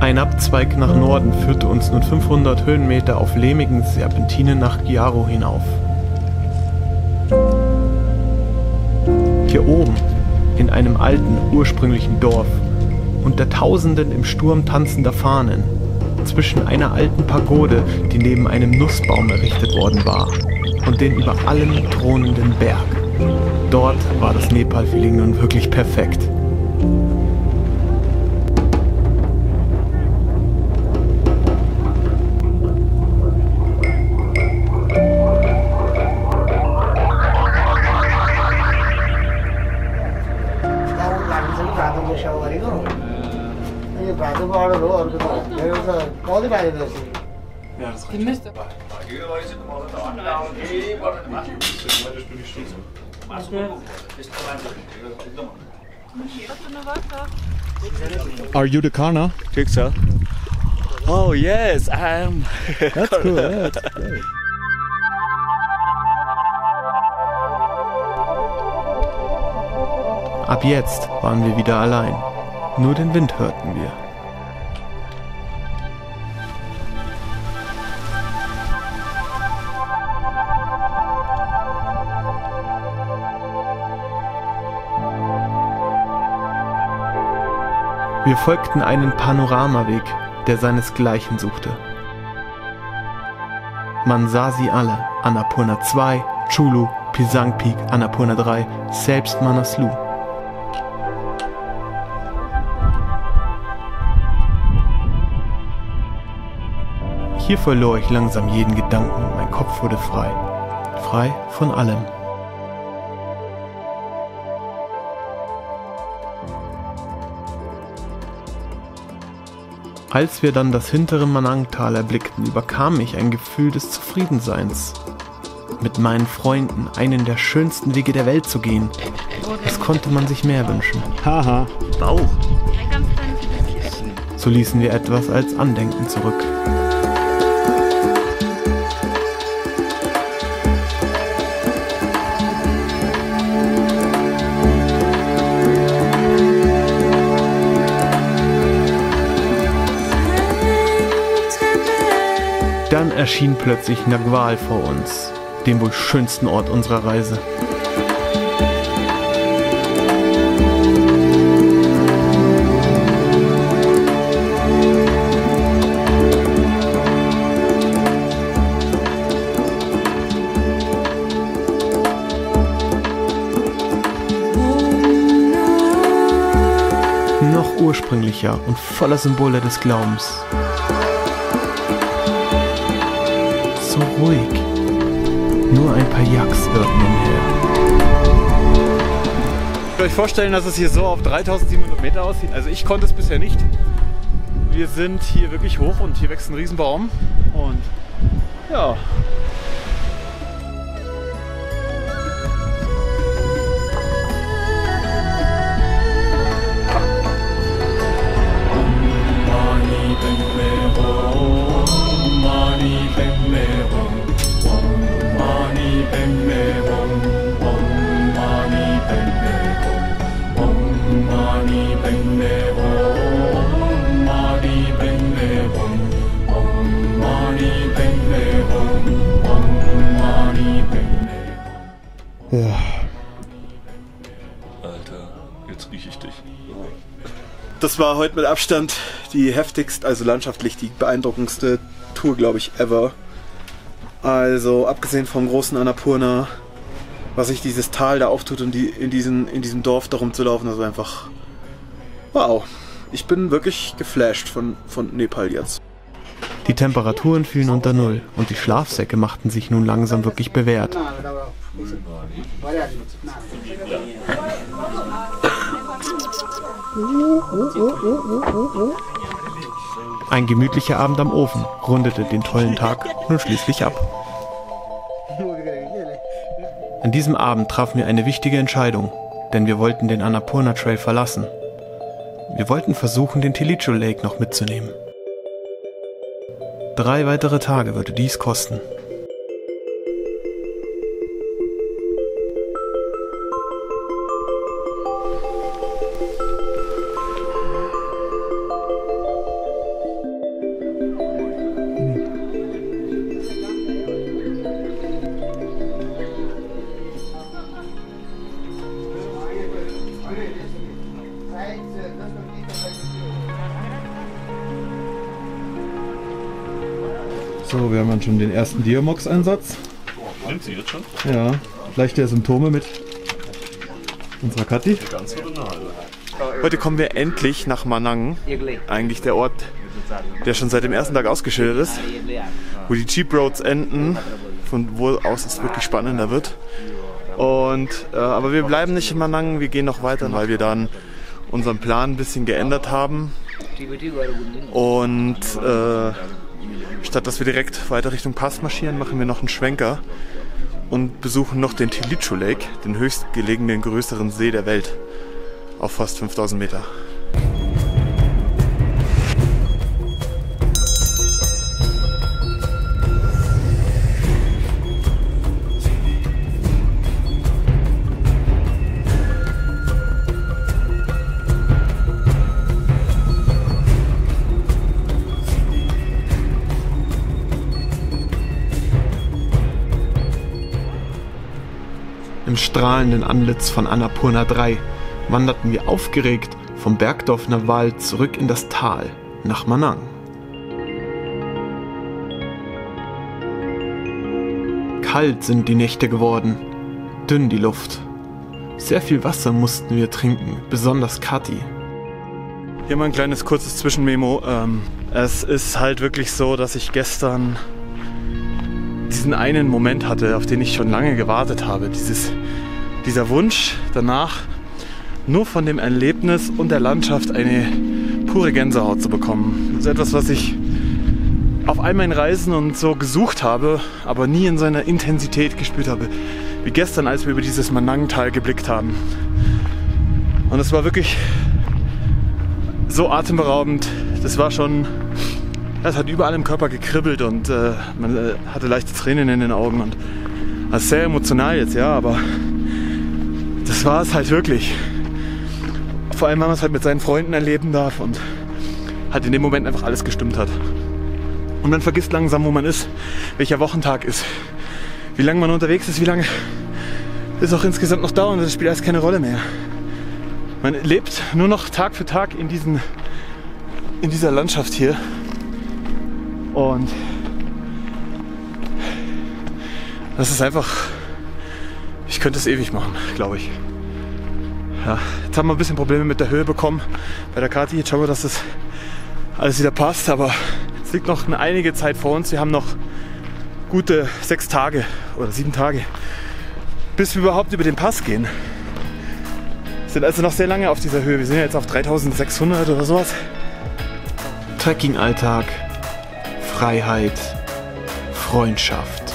Ein Abzweig nach Norden führte uns nun fünfhundert Höhenmeter auf lehmigen Serpentinen nach Ghyaru hinauf. Hier oben, in einem alten, ursprünglichen Dorf, unter Tausenden im Sturm tanzender Fahnen, zwischen einer alten Pagode, die neben einem Nussbaum errichtet worden war, und den über allem thronenden Berg. Dort war das Nepal-Feeling nun wirklich perfekt. Are you the Karna? Pixar. Oh yes, I am. That's cool. Yeah, that's great. Ab jetzt waren wir wieder allein. Nur den Wind hörten wir. Wir folgten einen Panoramaweg, der seinesgleichen suchte. Man sah sie alle, Annapurna zwei, Chulu, Pisang Peak, Annapurna drei, selbst Manaslu. Hier verlor ich langsam jeden Gedanken und mein Kopf wurde frei. Frei von allem. Als wir dann das hintere Manang-Tal erblickten, überkam mich ein Gefühl des Zufriedenseins. Mit meinen Freunden einen der schönsten Wege der Welt zu gehen. Was konnte man sich mehr wünschen? Haha, Bauch. So ließen wir etwas als Andenken zurück. Dann erschien plötzlich Ngawal vor uns, dem wohl schönsten Ort unserer Reise. Noch ursprünglicher und voller Symbole des Glaubens. So ruhig. Nur ein paar Yaks irrten umher. Könnt ihr euch vorstellen, dass es hier so auf dreitausendsiebenhundert Meter aussieht? Also ich konnte es bisher nicht. Wir sind hier wirklich hoch und hier wächst ein Riesenbaum. Und ja. Ja. Alter, jetzt riech ich dich. Das war heute mit Abstand die heftigste, also landschaftlich die beeindruckendste Tour, glaube ich, ever. Also abgesehen vom großen Annapurna, was sich dieses Tal da auftut und die, in, diesen, in diesem Dorf darum zu laufen, das war einfach wow. Ich bin wirklich geflasht von, von Nepal jetzt. Die Temperaturen fielen unter Null und die Schlafsäcke machten sich nun langsam wirklich bewährt. Ein gemütlicher Abend am Ofen rundete den tollen Tag nun schließlich ab. An diesem Abend trafen wir eine wichtige Entscheidung, denn wir wollten den Annapurna Trail verlassen. Wir wollten versuchen, den Tilicho Lake noch mitzunehmen. Drei weitere Tage würde dies kosten. So, wir haben dann schon den ersten Diamox-Einsatz. Nimmt sie jetzt schon? Ja, leichte Symptome mit unserer Kathi. Heute kommen wir endlich nach Manang, eigentlich der Ort, der schon seit dem ersten Tag ausgeschildert ist, wo die Jeep Roads enden, von wo aus es wirklich spannender wird. Und, äh, aber wir bleiben nicht in Manang, wir gehen noch weiter, weil wir dann unseren Plan ein bisschen geändert haben und äh, statt dass wir direkt weiter Richtung Pass marschieren, machen wir noch einen Schwenker und besuchen noch den Tilicho Lake, den höchstgelegenen größeren See der Welt, auf fast fünftausend Meter. Im strahlenden Antlitz von Annapurna drei wanderten wir aufgeregt vom Bergdorf Ngawal zurück in das Tal, nach Manang. Kalt sind die Nächte geworden, dünn die Luft. Sehr viel Wasser mussten wir trinken, besonders Kathi. Hier mal ein kleines kurzes Zwischenmemo. Ähm, Es ist halt wirklich so, dass ich gestern diesen einen Moment hatte, auf den ich schon lange gewartet habe. Dieses, dieser Wunsch danach, nur von dem Erlebnis und der Landschaft eine pure Gänsehaut zu bekommen. Das ist etwas, was ich auf all meinen Reisen und so gesucht habe, aber nie in seiner Intensität gespürt habe, wie gestern, als wir über dieses Manang-Tal geblickt haben. Und es war wirklich so atemberaubend. Das war schon... Es hat überall im Körper gekribbelt und äh, man äh, hatte leichte Tränen in den Augen. Und das ist sehr emotional jetzt, ja, aber das war es halt wirklich. Vor allem, wenn man es halt mit seinen Freunden erleben darf und halt in dem Moment einfach alles gestimmt hat. Und man vergisst langsam, wo man ist, welcher Wochentag ist, wie lange man unterwegs ist, wie lange es auch insgesamt noch dauert. Das spielt alles keine Rolle mehr. Man lebt nur noch Tag für Tag in, diesen, in dieser Landschaft hier. Und das ist einfach, ich könnte es ewig machen, glaube ich. Ja, jetzt haben wir ein bisschen Probleme mit der Höhe bekommen bei der Kathi. Jetzt schauen wir, dass das alles wieder passt, aber es liegt noch eine einige Zeit vor uns. Wir haben noch gute sechs Tage oder sieben Tage, bis wir überhaupt über den Pass gehen. Wir sind also noch sehr lange auf dieser Höhe. Wir sind ja jetzt auf dreitausendsechshundert oder sowas. Trekking-Alltag. Freiheit, Freundschaft.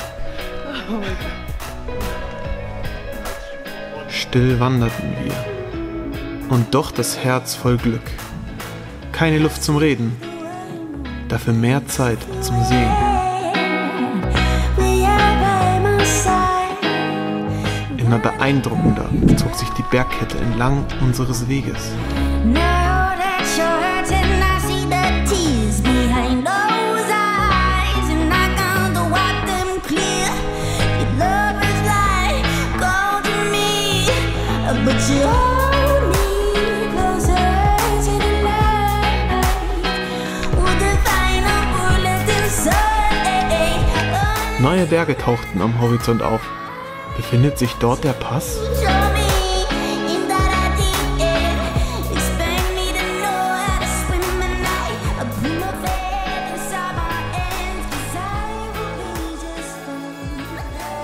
Still wanderten wir und doch das Herz voll Glück. Keine Luft zum Reden, dafür mehr Zeit zum Sehen. Immer beeindruckender zog sich die Bergkette entlang unseres Weges. Neue Berge tauchten am Horizont auf. Befindet sich dort der Pass?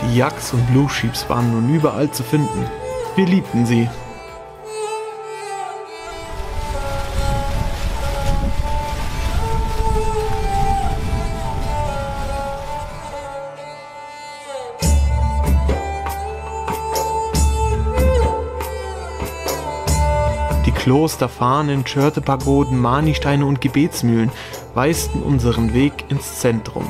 Die Yaks und Blue Sheeps waren nun überall zu finden. Wir liebten sie. Kloster, Fahnen, Schörtepagoden, Manisteine und Gebetsmühlen weisten unseren Weg ins Zentrum.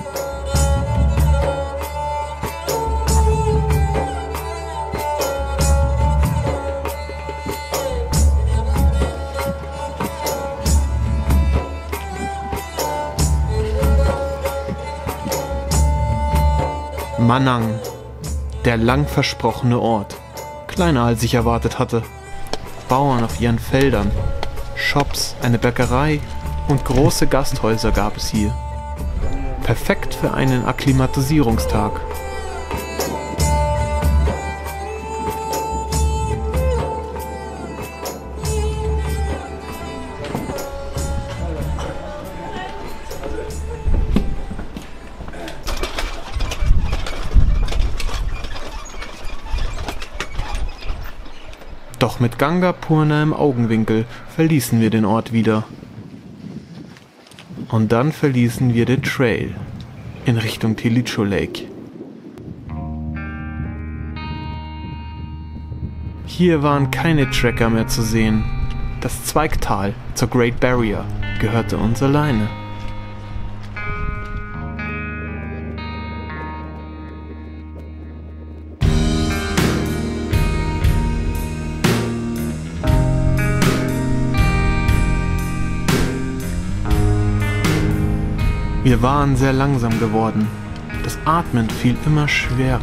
Manang, der lang versprochene Ort. Kleiner als ich erwartet hatte. Bauern auf ihren Feldern, Shops, eine Bäckerei und große Gasthäuser gab es hier. Perfekt für einen Akklimatisierungstag. Doch mit Gangapurna im Augenwinkel verließen wir den Ort wieder. Und dann verließen wir den Trail in Richtung Tilicho Lake. Hier waren keine Trekker mehr zu sehen. Das Zweigtal zur Great Barrier gehörte uns alleine. Wir waren sehr langsam geworden. Das Atmen fiel immer schwerer.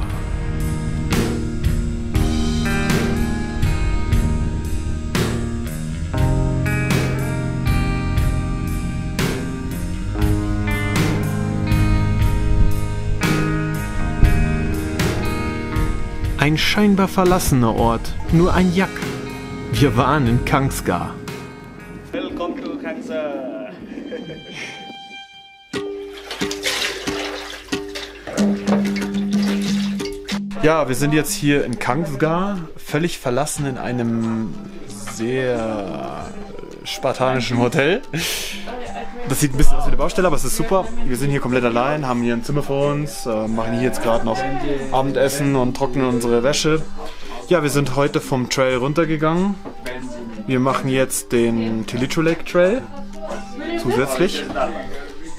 Ein scheinbar verlassener Ort, nur ein Yak. Wir waren in Khangsar. Willkommen zu Khangsar. Ja, wir sind jetzt hier in Khangsar, völlig verlassen in einem sehr spartanischen Hotel. Das sieht ein bisschen aus wie eine Baustelle, aber es ist super. Wir sind hier komplett allein, haben hier ein Zimmer vor uns, machen hier jetzt gerade noch Abendessen und trocknen unsere Wäsche. Ja, wir sind heute vom Trail runtergegangen. Wir machen jetzt den Tilicho Lake Trail zusätzlich.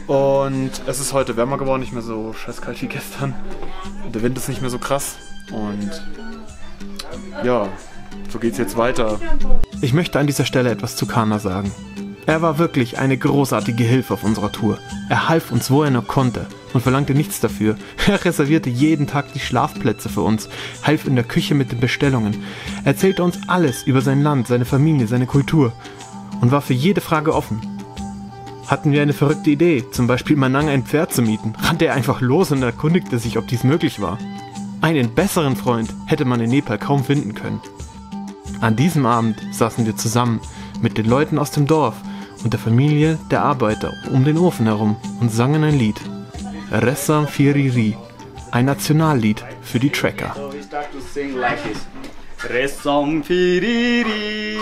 Und es ist heute wärmer geworden, nicht mehr so scheißkalt wie gestern. Der Wind ist nicht mehr so krass und ja, so geht's jetzt weiter. Ich möchte an dieser Stelle etwas zu Karna sagen. Er war wirklich eine großartige Hilfe auf unserer Tour. Er half uns, wo er nur konnte und verlangte nichts dafür. Er reservierte jeden Tag die Schlafplätze für uns, half in der Küche mit den Bestellungen, erzählte uns alles über sein Land, seine Familie, seine Kultur und war für jede Frage offen. Hatten wir eine verrückte Idee, zum Beispiel Manang ein Pferd zu mieten, rannte er einfach los und erkundigte sich, ob dies möglich war. Einen besseren Freund hätte man in Nepal kaum finden können. An diesem Abend saßen wir zusammen mit den Leuten aus dem Dorf und der Familie der Arbeiter um den Ofen herum und sangen ein Lied, Ressam Firiri, ein Nationallied für die Trekker. Ressam Firiri,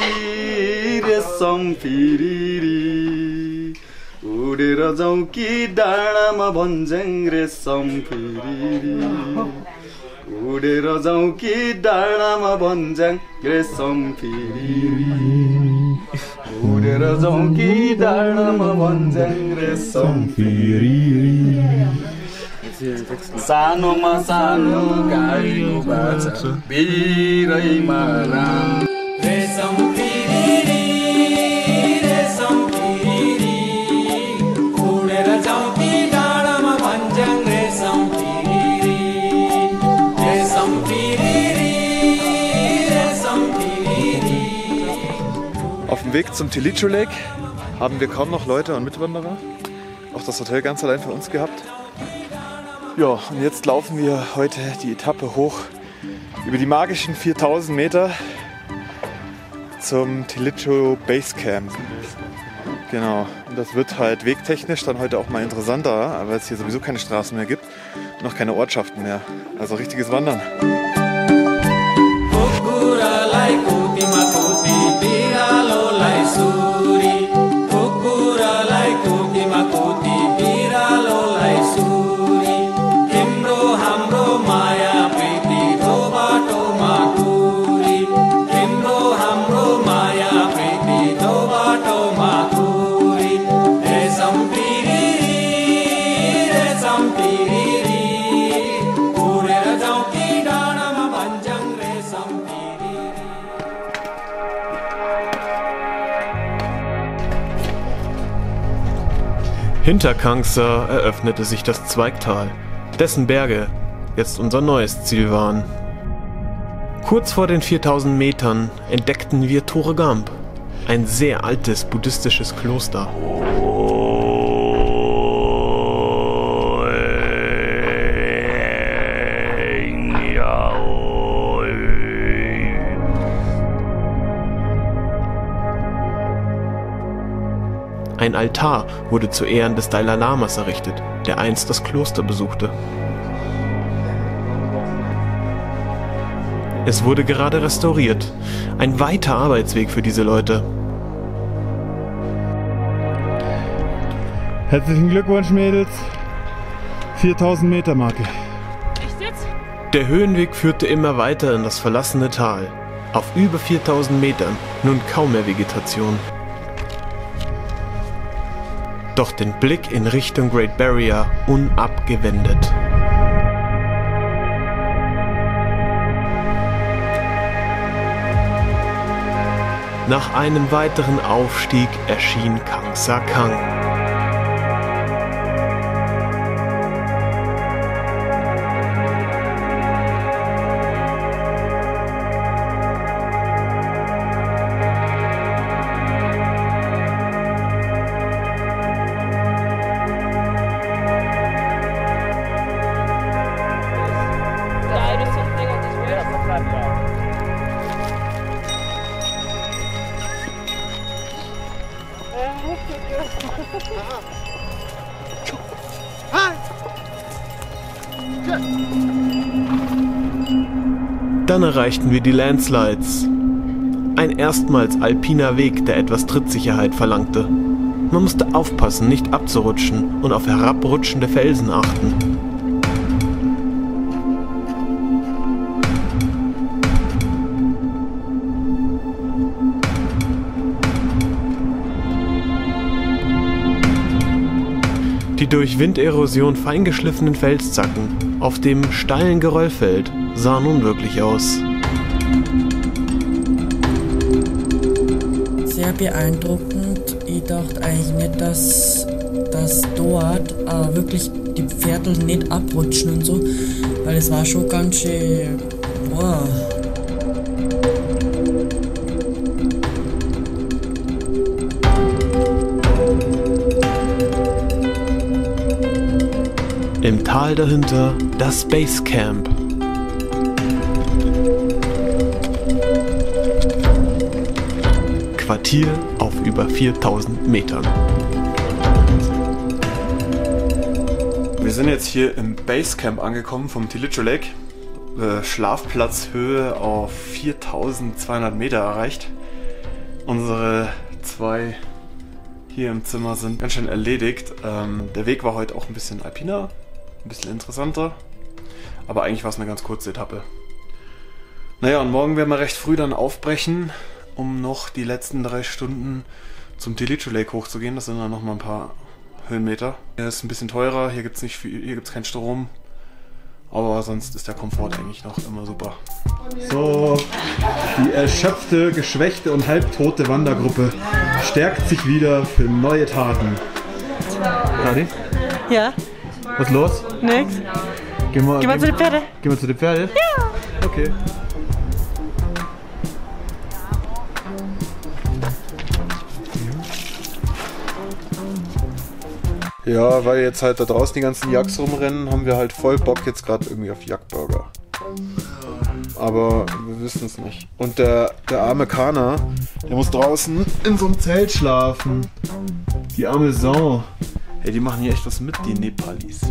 Ressam Firiri. Auf dem Weg zum Tilicho Lake haben wir kaum noch Leute und Mitwanderer. Auch das Hotel ganz allein für uns gehabt. Ja, und jetzt laufen wir heute die Etappe hoch über die magischen viertausend Meter zum Tilicho Basecamp. Genau, und das wird halt wegtechnisch dann heute auch mal interessanter, weil es hier sowieso keine Straßen mehr gibt, noch keine Ortschaften mehr. Also richtiges Wandern. Hinter Khangsar eröffnete sich das Zweigtal, dessen Berge jetzt unser neues Ziel waren. Kurz vor den viertausend Metern entdeckten wir Thorong, ein sehr altes buddhistisches Kloster. Ein Altar wurde zu Ehren des Dalai Lamas errichtet, der einst das Kloster besuchte. Es wurde gerade restauriert, ein weiter Arbeitsweg für diese Leute. Herzlichen Glückwunsch, Mädels. viertausend Meter Marke. Echt jetzt? Der Höhenweg führte immer weiter in das verlassene Tal. Auf über viertausend Metern, nun kaum mehr Vegetation. Doch den Blick in Richtung Great Barrier unabgewendet. Nach einem weiteren Aufstieg erschien Khangsar Kang. Hi! Good! Dann erreichten wir die Landslides. Ein erstmals alpiner Weg, der etwas Trittsicherheit verlangte. Man musste aufpassen, nicht abzurutschen und auf herabrutschende Felsen achten. Die durch Winderosion feingeschliffenen Felszacken auf dem steilen Geröllfeld sahen unwirklich aus. Sehr beeindruckend. Ich dachte eigentlich nicht, dass, dass dort äh, wirklich die Pferde nicht abrutschen und so, weil es war schon ganz schön... Boah. Im Tal dahinter das Basecamp. Quartier auf über viertausend Metern. Wir sind jetzt hier im Basecamp angekommen vom Tilicho Lake. Schlafplatzhöhe auf viertausendzweihundert Meter erreicht. Unsere zwei hier im Zimmer sind ganz schön erledigt. Der Weg war heute auch ein bisschen alpiner. Ein bisschen interessanter, aber eigentlich war es eine ganz kurze Etappe. Naja, und morgen werden wir recht früh dann aufbrechen, um noch die letzten drei Stunden zum Tilicho Lake hochzugehen. Das sind dann nochmal ein paar Höhenmeter. Hier ist ein bisschen teurer, hier gibt es nicht viel, hier gibt's keinen Strom, aber sonst ist der Komfort eigentlich noch immer super. So, die erschöpfte, geschwächte und halbtote Wandergruppe stärkt sich wieder für neue Taten. Kathi? Ja? Was ist los? Nix. Gehen wir, Geh mal gehen, zu den Pferde. Gehen wir zu den Pferde? Ja. Okay. Ja, weil jetzt halt da draußen die ganzen Yaks rumrennen, haben wir halt voll Bock jetzt gerade irgendwie auf Yak-Burger. Aber wir wissen es nicht. Und der, der arme Karna, der muss draußen in so einem Zelt schlafen. Die arme Sau. Ey, die machen hier echt was mit, die Nepalis.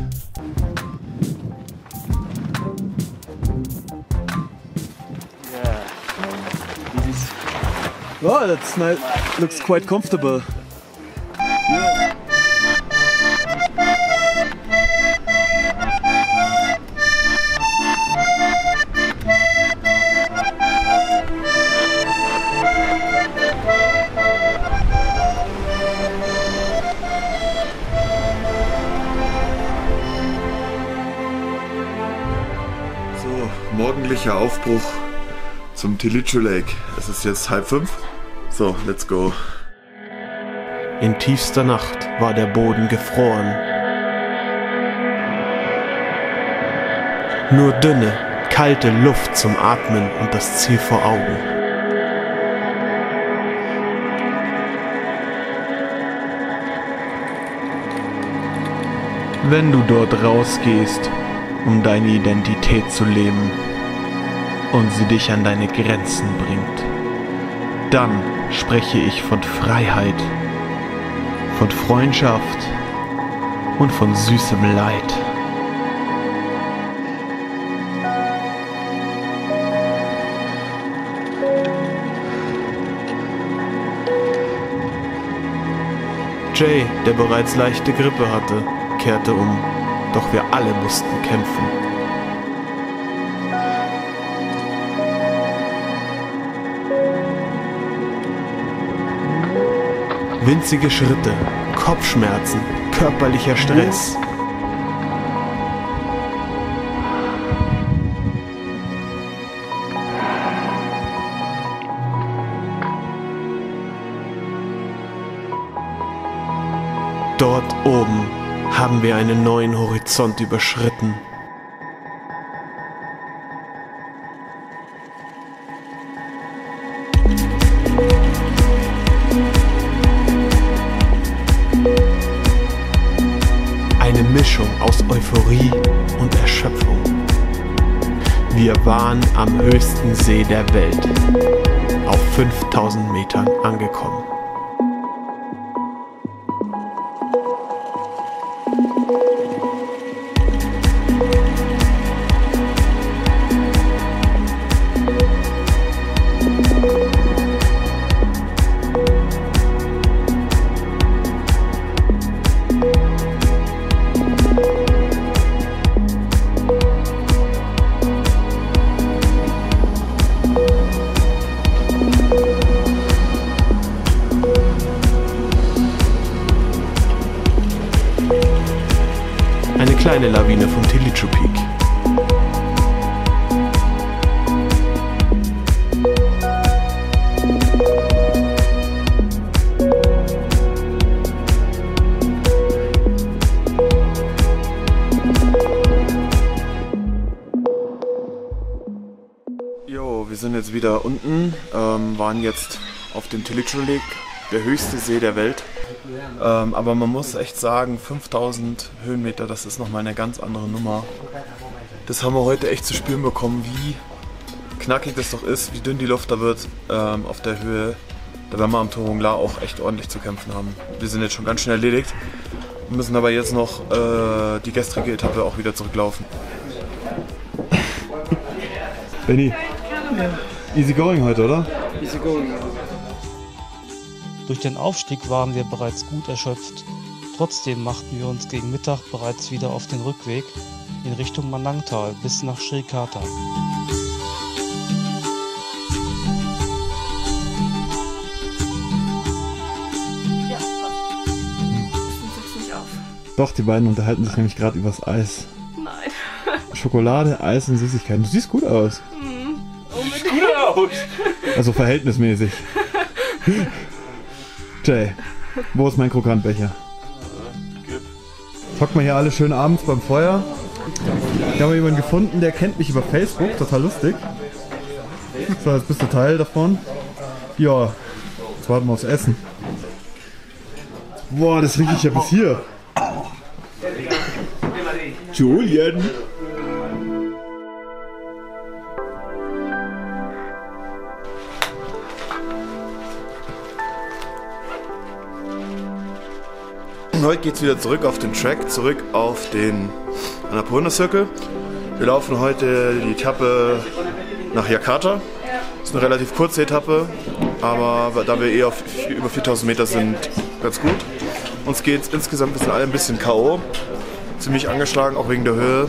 Yeah. Oh, that's nice. Looks quite comfortable. Yeah. Morgendlicher Aufbruch zum Tilicho Lake. Es ist jetzt halb fünf. So, let's go. In tiefster Nacht war der Boden gefroren. Nur dünne, kalte Luft zum Atmen und das Ziel vor Augen. Wenn du dort rausgehst, um deine Identität zu leben und sie dich an deine Grenzen bringt, dann spreche ich von Freiheit, von Freundschaft und von süßem Leid. Jay, der bereits leichte Grippe hatte, kehrte um. Doch wir alle mussten kämpfen. Winzige Schritte, Kopfschmerzen, körperlicher Stress. Dort oben haben wir einen neuen Horizont überschritten. Eine Mischung aus Euphorie und Erschöpfung. Wir waren am höchsten See der Welt, auf fünftausend Metern angekommen. Eine kleine Lawine vom Tilichu Peak. Jo, wir sind jetzt wieder unten, ähm, waren jetzt auf dem Tilichu Lake, der höchste See der Welt. Ähm, aber man muss echt sagen, fünftausend Höhenmeter, das ist nochmal eine ganz andere Nummer. Das haben wir heute echt zu spüren bekommen, wie knackig das doch ist, wie dünn die Luft da wird ähm, auf der Höhe. Da werden wir am Thorong La auch echt ordentlich zu kämpfen haben. Wir sind jetzt schon ganz schnell erledigt, müssen aber jetzt noch äh, die gestrige Etappe auch wieder zurücklaufen. Benni, easy going heute, oder? Easy going. Durch den Aufstieg waren wir bereits gut erschöpft. Trotzdem machten wir uns gegen Mittag bereits wieder auf den Rückweg in Richtung Manangtal bis nach Sri Kata. Ja, nicht auf. Doch, die beiden unterhalten sich nämlich gerade übers Eis. Nein. Schokolade, Eis und Süßigkeiten. Du siehst gut aus. Mhm. Oh, mit gut aus. Also verhältnismäßig. Jay, wo ist mein Krokantbecher? Hockt man hier alle schön abends beim Feuer. Ich habe jemanden gefunden, der kennt mich über Facebook, total lustig. So, jetzt bist du Teil davon. Ja, jetzt warten wir aufs Essen. Boah, das rieche ich ja bis hier. Julian! Heute geht es wieder zurück auf den Track, zurück auf den Annapurna Circle. Wir laufen heute die Etappe nach Jakarta. Das ist eine relativ kurze Etappe, aber da wir eh auf über viertausend Meter sind, ganz gut. Uns geht es insgesamt, wir sind alle ein bisschen K O Ziemlich angeschlagen, auch wegen der Höhe.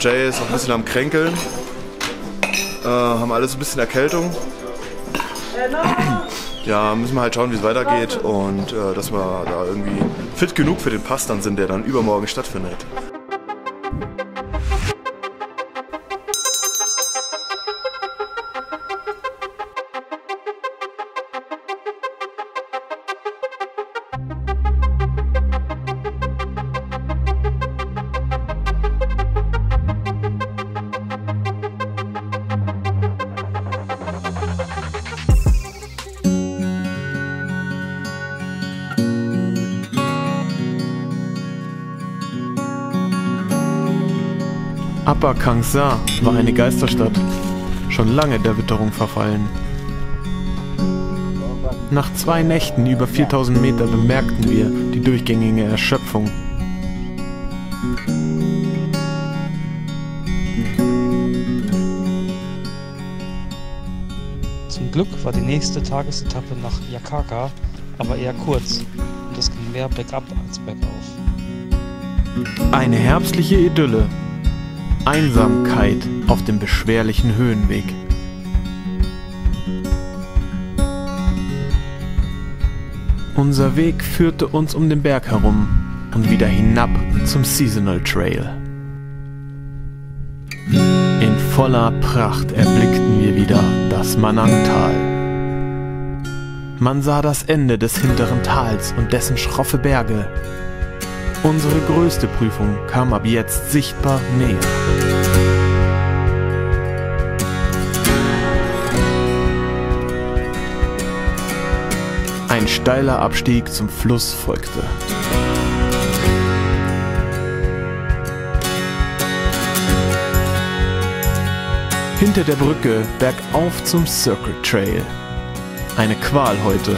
Jay ist auch ein bisschen am Kränkeln. Äh, haben alles ein bisschen Erkältung. Ja, müssen wir halt schauen, wie es weitergeht und äh, dass wir da irgendwie fit genug für den Pass dann sind, der dann übermorgen stattfindet. Upper Khangsar war eine Geisterstadt, schon lange der Witterung verfallen. Nach zwei Nächten über viertausend Meter bemerkten wir die durchgängige Erschöpfung. Zum Glück war die nächste Tagesetappe nach Jakarta aber eher kurz und es ging mehr bergab als bergauf. Eine herbstliche Idylle. Einsamkeit auf dem beschwerlichen Höhenweg. Unser Weg führte uns um den Berg herum und wieder hinab zum Seasonal Trail. In voller Pracht erblickten wir wieder das Manangtal. Man sah das Ende des hinteren Tals und dessen schroffe Berge. Unsere größte Prüfung kam ab jetzt sichtbar näher. Ein steiler Abstieg zum Fluss folgte. Hinter der Brücke bergauf zum Circle Trail. Eine Qual heute.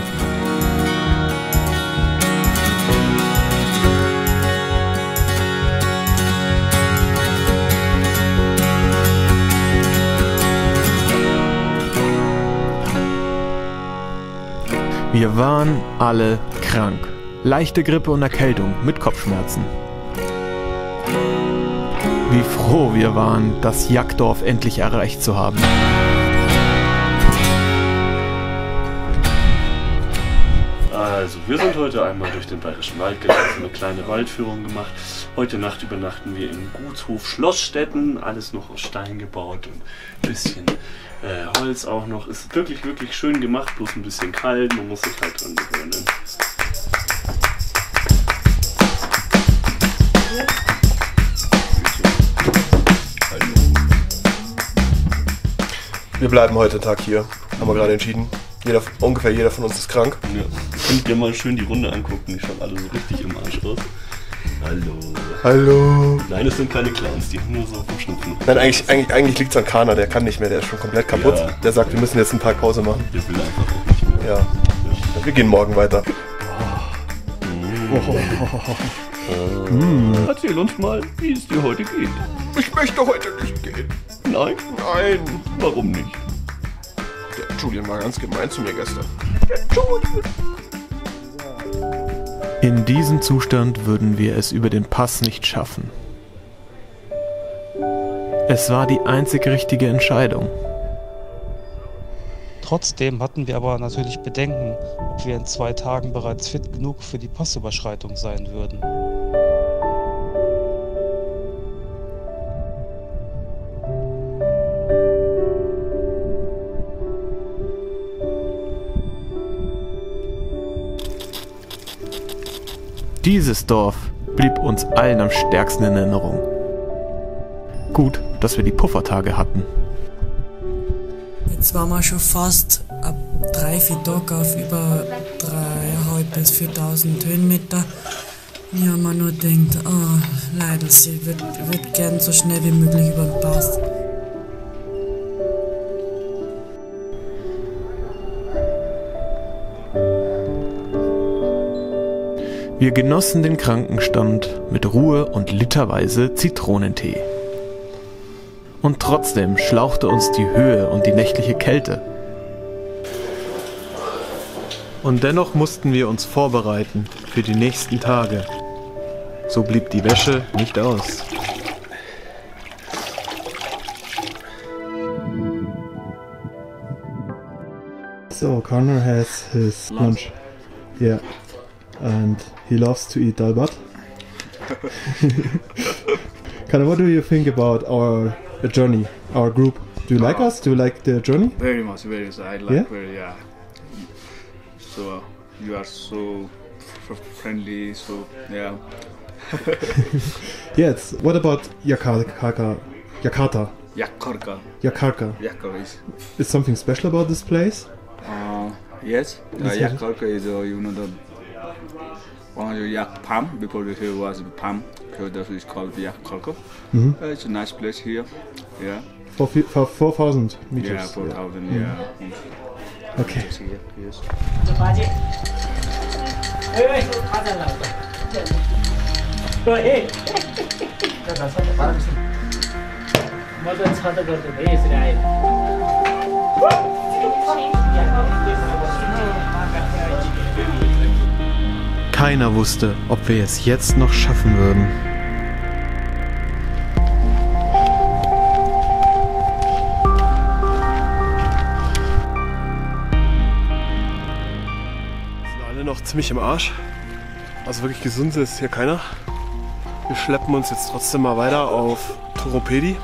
Wir waren alle krank. Leichte Grippe und Erkältung mit Kopfschmerzen. Wie froh wir waren, das Jagddorf endlich erreicht zu haben. Also, wir sind heute einmal durch den Bayerischen Wald gelaufen, eine kleine Waldführung gemacht. Heute Nacht übernachten wir im Gutshof Schlossstetten, alles noch aus Stein gebaut und ein bisschen äh, Holz auch noch. Ist wirklich, wirklich schön gemacht, bloß ein bisschen kalt, man muss sich halt dran gewöhnen. Wir bleiben heute einen Tag hier, haben wir gerade entschieden. Jeder, ungefähr jeder von uns ist krank. Ja. Könnt ihr mal schön die Runde angucken, die schauen alle so richtig im Arsch aus. Hallo. Hallo. Nein, es sind keine Clowns, die haben nur so auf dem Schnupfen. Nein, eigentlich, eigentlich, eigentlich liegt es an Karna, der kann nicht mehr, der ist schon komplett kaputt. Ja. Der sagt, wir müssen jetzt einen Tag Pause machen. Der will einfach auch nicht mehr. Ja. Ja. Wir gehen morgen weiter. Oh. Oh. Oh. Äh. Mm. Erzähl uns mal, wie es dir heute geht. Ich möchte heute nicht gehen. Nein? Nein. Warum nicht? Der Julian war ganz gemein zu mir gestern. Der Julian. In diesem Zustand würden wir es über den Pass nicht schaffen. Es war die einzig richtige Entscheidung. Trotzdem hatten wir aber natürlich Bedenken, ob wir in zwei Tagen bereits fit genug für die Passüberschreitung sein würden. Dieses Dorf blieb uns allen am stärksten in Erinnerung. Gut, dass wir die Puffertage hatten. Jetzt waren wir schon fast ab drei, vier Tage auf über dreitausendfünfhundert bis viertausend Höhenmeter. Ich habe mir nur gedacht, oh, leider, sie wird, wird gern so schnell wie möglich über den Pass. Wir genossen den Krankenstand mit Ruhe und literweise Zitronentee. Und trotzdem schlauchte uns die Höhe und die nächtliche Kälte. Und dennoch mussten wir uns vorbereiten für die nächsten Tage. So blieb die Wäsche nicht aus. So, Connor has his lunch. Yeah. And he loves to eat dal bhat. Karna, what do you think about our journey, our group? Do you like uh, us? Do you like the journey? Very much, very much. I like yeah? very, yeah. So, uh, you are so friendly, so, yeah. Yes, what about Yakarta? Yakarta. Yakarta. Yakarta. Is something special about this place? Uh, yes, uh, Yakarta is, uh, you know, the one of the yak palm, because here was the palm, so that is called the yak kalka. Mm-hmm. uh, It's a nice place here, yeah. For four thousand meters? Yeah, four thousand, yeah. yeah. Mm-hmm. Okay. Here, yes. Keiner wusste, ob wir es jetzt noch schaffen würden. Wir sind alle noch ziemlich im Arsch. Also wirklich gesund ist hier keiner. Wir schleppen uns jetzt trotzdem mal weiter auf Thorong Phedi.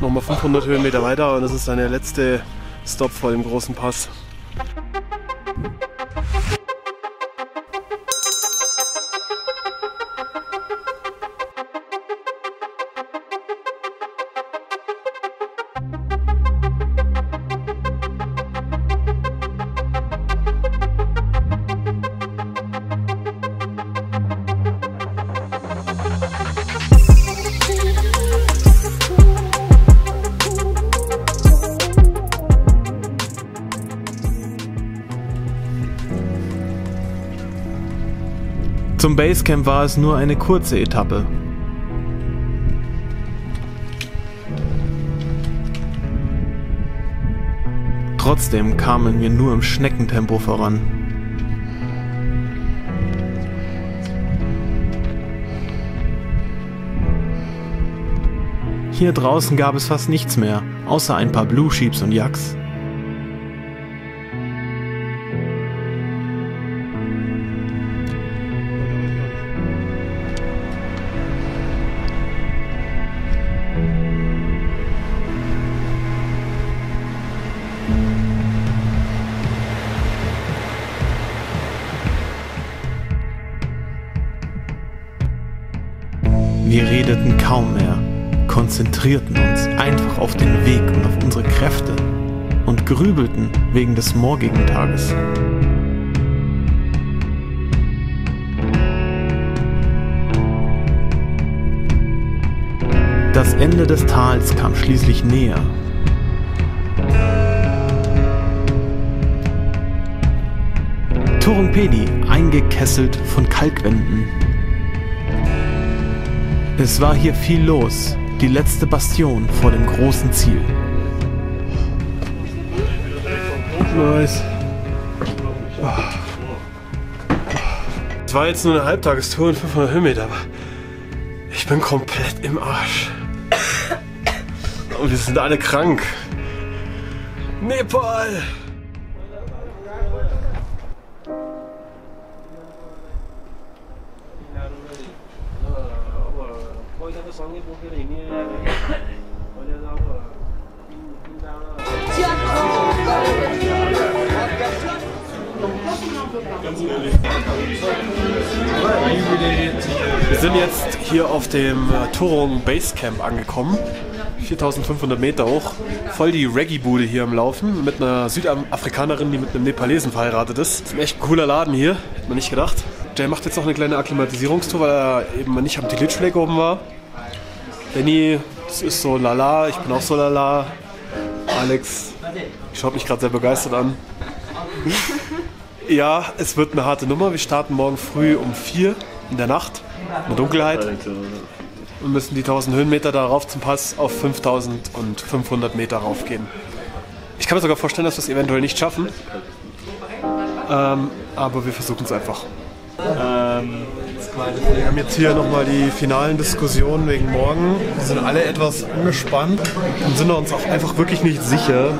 Nochmal fünfhundert Höhenmeter weiter und das ist dann der letzte Stop vor dem großen Pass. Zum Basecamp war es nur eine kurze Etappe. Trotzdem kamen wir nur im Schneckentempo voran. Hier draußen gab es fast nichts mehr, außer ein paar Blue Sheeps und Yaks. Wir redeten kaum mehr, konzentrierten uns einfach auf den Weg und auf unsere Kräfte und grübelten wegen des morgigen Tages. Das Ende des Tals kam schließlich näher. Thorong Phedi, eingekesselt von Kalkwänden. Es war hier viel los, die letzte Bastion vor dem großen Ziel. Nice. Es war jetzt nur eine Halbtagestour und fünfhundert Höhenmeter, aber ich bin komplett im Arsch. Und wir sind alle krank. Nepal! Wir sind jetzt hier auf dem Thorong Basecamp angekommen, viertausendfünfhundert Meter hoch, voll die Reggae-Bude hier am Laufen, mit einer Südafrikanerin, die mit einem Nepalesen verheiratet ist. Das ist ein echt cooler Laden hier, hätte man nicht gedacht. Jay macht jetzt noch eine kleine Akklimatisierungstour, weil er eben nicht am Tillitschfleck oben war. Benni, das ist so lala, ich bin auch so lala. Alex, ich schaue mich gerade sehr begeistert an. Ja, es wird eine harte Nummer. Wir starten morgen früh um vier in der Nacht, in der Dunkelheit. Und müssen die tausend Höhenmeter darauf zum Pass auf fünftausendfünfhundert Meter raufgehen. Ich kann mir sogar vorstellen, dass wir es eventuell nicht schaffen. Ähm, aber wir versuchen es einfach. Ähm, wir haben jetzt hier nochmal die finalen Diskussionen wegen morgen. Wir sind alle etwas angespannt und sind uns auch einfach wirklich nicht sicher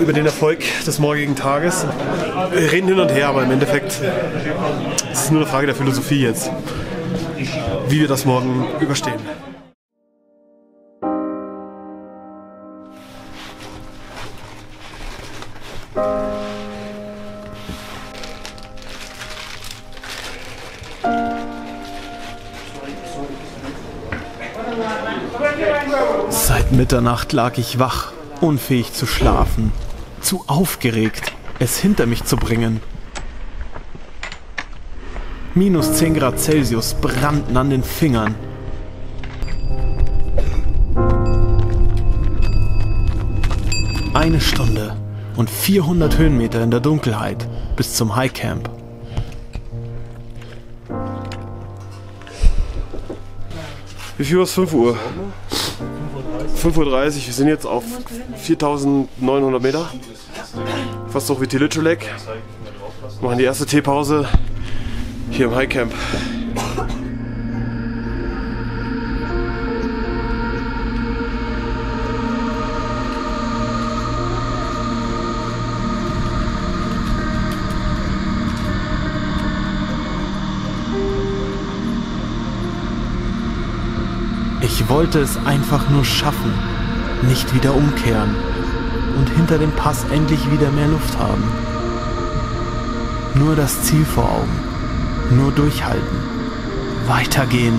über den Erfolg des morgigen Tages. Wir reden hin und her, aber im Endeffekt ist es nur eine Frage der Philosophie jetzt, wie wir das morgen überstehen. Seit Mitternacht lag ich wach, unfähig zu schlafen, zu aufgeregt, es hinter mich zu bringen. Minus zehn Grad Celsius brannten an den Fingern. Eine Stunde und vierhundert Höhenmeter in der Dunkelheit bis zum Highcamp. Wie viel war es? fünf Uhr? fünf Uhr dreißig, wir sind jetzt auf viertausendneunhundert Meter, fast hoch wie Tillitscholek. Machen die erste Teepause hier im Highcamp. Ich wollte es einfach nur schaffen, nicht wieder umkehren und hinter dem Pass endlich wieder mehr Luft haben. Nur das Ziel vor Augen, nur durchhalten, weitergehen.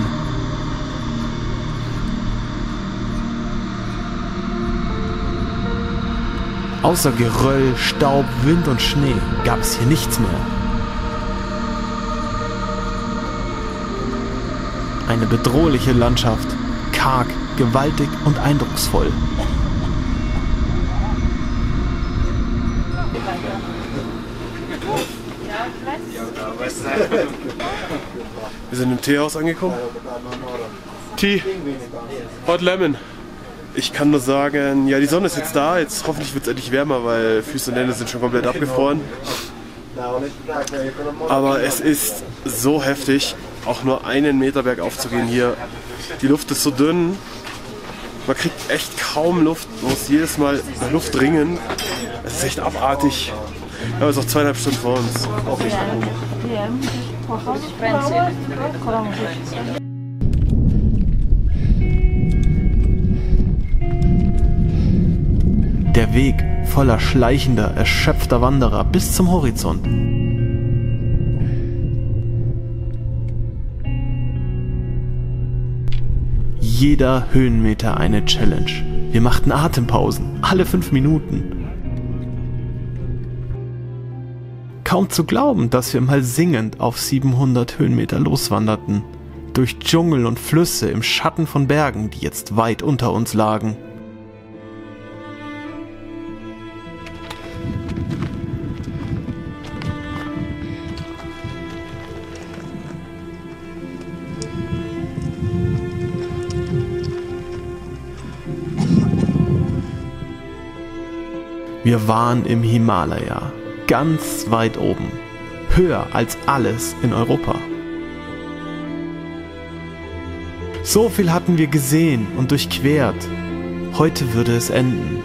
Außer Geröll, Staub, Wind und Schnee gab es hier nichts mehr. Eine bedrohliche Landschaft. Karg, gewaltig und eindrucksvoll. Wir sind im Teehaus angekommen. Tee, Hot Lemon. Ich kann nur sagen, ja, die Sonne ist jetzt da, jetzt hoffentlich wird es endlich wärmer, weil Füße und Hände sind schon komplett abgefroren. Aber es ist so heftig, auch nur einen Meter bergauf zu gehen hier. Die Luft ist so dünn, man kriegt echt kaum Luft, man muss jedes Mal nach Luft ringen. Es ist echt abartig. Wir haben jetzt noch zweieinhalb Stunden vor uns. Auch nicht gut. Der Weg voller schleichender, erschöpfter Wanderer bis zum Horizont. jeder Höhenmeter eine Challenge. Wir machten Atempausen, alle fünf Minuten. Kaum zu glauben, dass wir mal singend auf siebenhundert Höhenmeter loswanderten. Durch Dschungel und Flüsse im Schatten von Bergen, die jetzt weit unter uns lagen. Wir waren im Himalaya. Ganz weit oben, höher als alles in Europa. So viel hatten wir gesehen und durchquert. Heute würde es enden.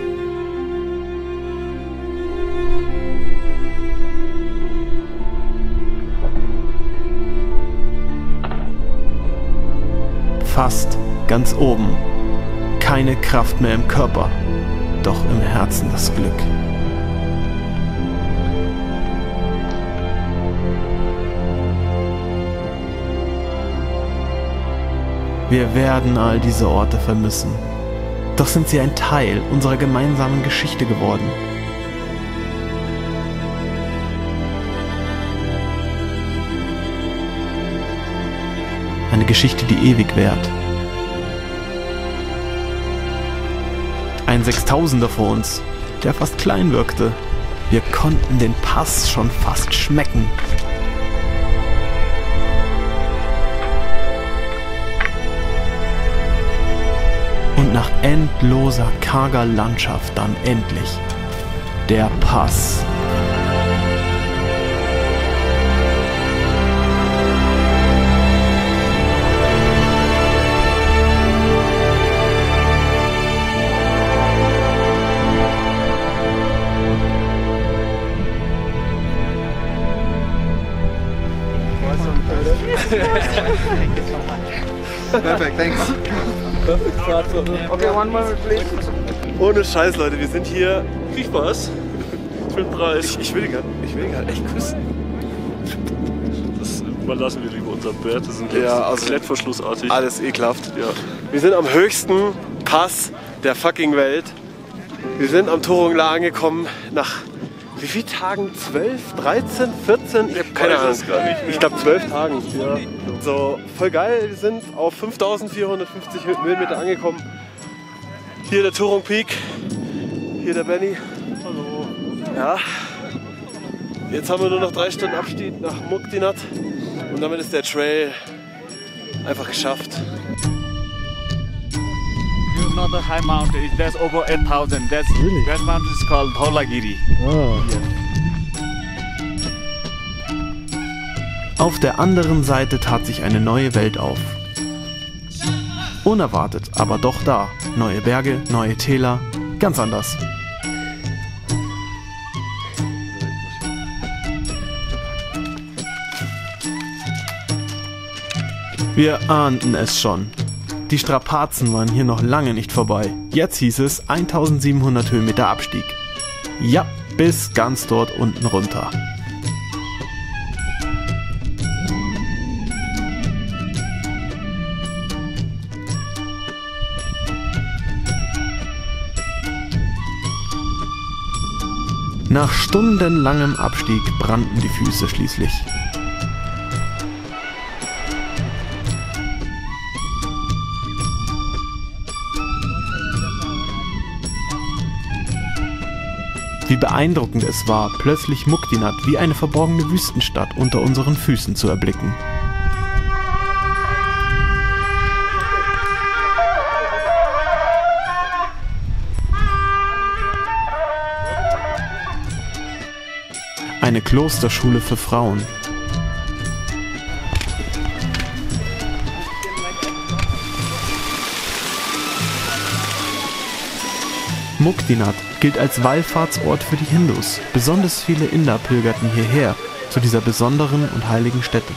Fast ganz oben. Keine Kraft mehr im Körper, doch im Herzen das Glück. Wir werden all diese Orte vermissen. Doch sind sie ein Teil unserer gemeinsamen Geschichte geworden. Eine Geschichte, die ewig währt. Ein Sechstausender vor uns, der fast klein wirkte. Wir konnten den Pass schon fast schmecken. Nach endloser, karger Landschaft dann endlich der Pass. Perfect, thanks. Okay, one moment, please. Ohne Scheiß, Leute, wir sind hier. Krieg was? Ich bin Preis. Ich will gerade echt küssen. Das überlassen wir lieber unser Bett. Das sind ja also klettverschlussartig. Alles ekelhaft. Ja. Wir sind am höchsten Pass der fucking Welt. Wir sind am Thorong La angekommen nach wie vielen Tagen? zwölf, dreizehn, vierzehn? Ich habe keine Ahnung. Ich glaube zwölf Tagen. Ja. So, voll geil, wir sind auf fünftausendvierhundertfünfzig Höhenmeter angekommen. Hier der Thorong Peak, hier der Benni. Hallo. Ja. Jetzt haben wir nur noch drei Stunden Abstieg nach Muktinath und damit ist der Trail einfach geschafft. You know the high mountain, there's over eight thousand. That's really? That mountain is called Dholagiri. Oh. Yeah. Auf der anderen Seite tat sich eine neue Welt auf. Unerwartet, aber doch da. Neue Berge, neue Täler, ganz anders. Wir ahnten es schon. Die Strapazen waren hier noch lange nicht vorbei. Jetzt hieß es eintausendsiebenhundert Höhenmeter Abstieg. Ja, bis ganz dort unten runter. Nach stundenlangem Abstieg brannten die Füße schließlich. Wie beeindruckend es war, plötzlich Muktinath wie eine verborgene Wüstenstadt unter unseren Füßen zu erblicken. Eine Klosterschule für Frauen. Muktinath gilt als Wallfahrtsort für die Hindus. Besonders viele Inder pilgerten hierher, zu dieser besonderen und heiligen Stätte.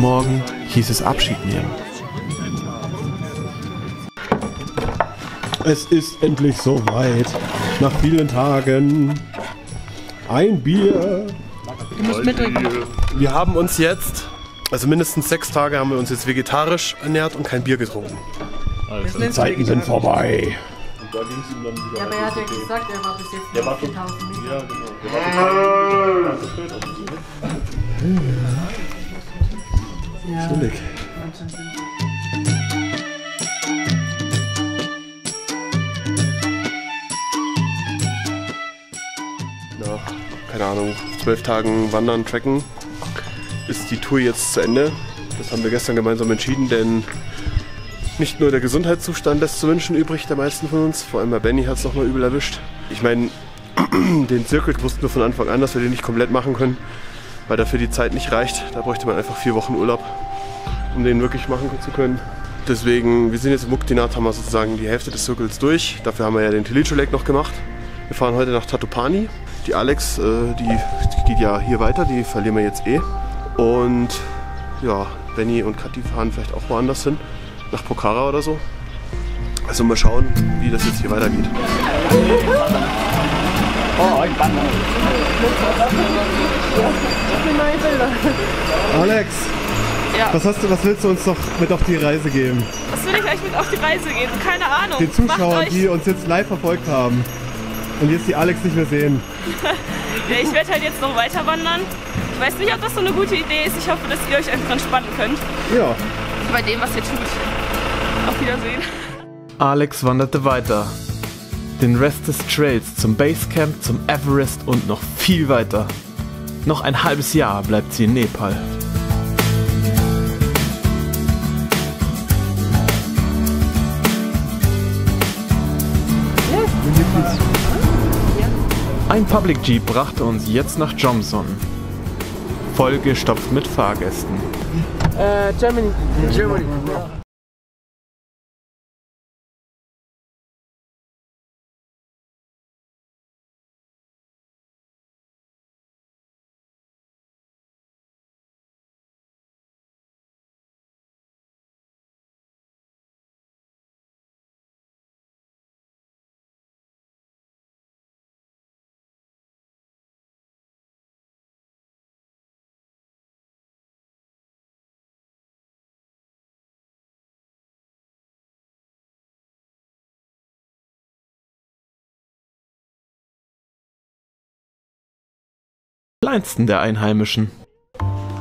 Morgen hieß es Abschied nehmen. Es ist endlich soweit. Nach vielen Tagen. Ein Bier. Du musst mitdenken. Wir haben uns jetzt, also mindestens sechs Tage haben wir uns jetzt vegetarisch ernährt und kein Bier getrunken. Also. Die Zeiten sind vorbei. Und da ging es ihm dann wieder. Ja, aber er hat ja gesagt, er war bis jetzt der war schon, ja, genau. Der war ständig. Keine Ahnung, zwölf Tagen Wandern, Trekken ist die Tour jetzt zu Ende. Das haben wir gestern gemeinsam entschieden, denn nicht nur der Gesundheitszustand lässt zu wünschen übrig, der meisten von uns. Vor allem bei Benni hat es nochmal übel erwischt. Ich meine, den Zirkel wussten wir von Anfang an, dass wir den nicht komplett machen können, weil dafür die Zeit nicht reicht. Da bräuchte man einfach vier Wochen Urlaub, um den wirklich machen zu können. Deswegen, wir sind jetzt in Muktinath, haben wir sozusagen die Hälfte des Zirkels durch. Dafür haben wir ja den Tilicho Lake noch gemacht. Wir fahren heute nach Tatopani. Die Alex, äh, die, die geht ja hier weiter, die verlieren wir jetzt eh. Und ja, Benni und Kathi fahren vielleicht auch woanders hin, nach Pokhara oder so. Also mal schauen, wie das jetzt hier weitergeht. Oh, ich banne. Neue Bilder. Alex, ja. was, hast du, was willst du uns noch mit auf die Reise geben? Was will ich euch mit auf die Reise geben? Keine Ahnung. Den Zuschauern, die uns jetzt live verfolgt haben. Und jetzt die Alex nicht mehr sehen. Ja, ich werde halt jetzt noch weiter wandern. Ich weiß nicht, ob das so eine gute Idee ist. Ich hoffe, dass ihr euch einfach entspannen könnt. Ja. Bei dem, was ihr tut. Auf Wiedersehen. Alex wanderte weiter. Den Rest des Trails zum Basecamp, zum Everest und noch viel weiter. Noch ein halbes Jahr bleibt sie in Nepal. Ein Public Jeep brachte uns jetzt nach Johnson, vollgestopft mit Fahrgästen. Äh, Germany. Germany. Kleinsten der Einheimischen.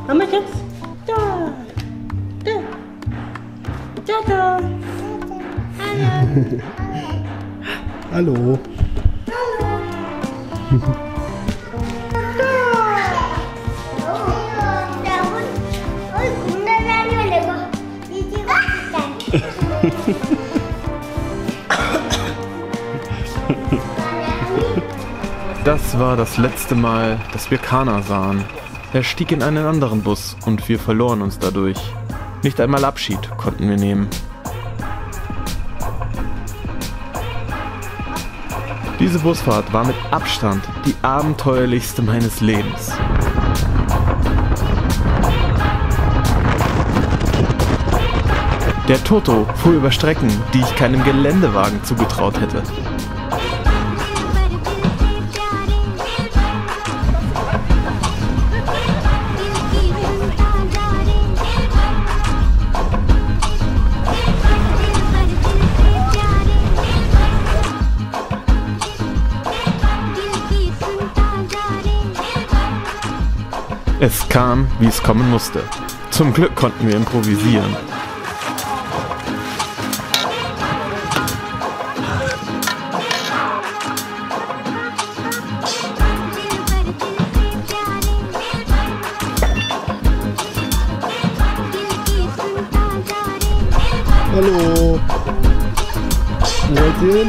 Mama, jetzt. Da. Da. Da, da. Hallo. Hallo. Hallo. Das war das letzte Mal, dass wir Karna sahen. Er stieg in einen anderen Bus und wir verloren uns dadurch. Nicht einmal Abschied konnten wir nehmen. Diese Busfahrt war mit Abstand die abenteuerlichste meines Lebens. Der Toto fuhr über Strecken, die ich keinem Geländewagen zugetraut hätte. Es kam, wie es kommen musste. Zum Glück konnten wir improvisieren. Hallo. Wo seid ihr?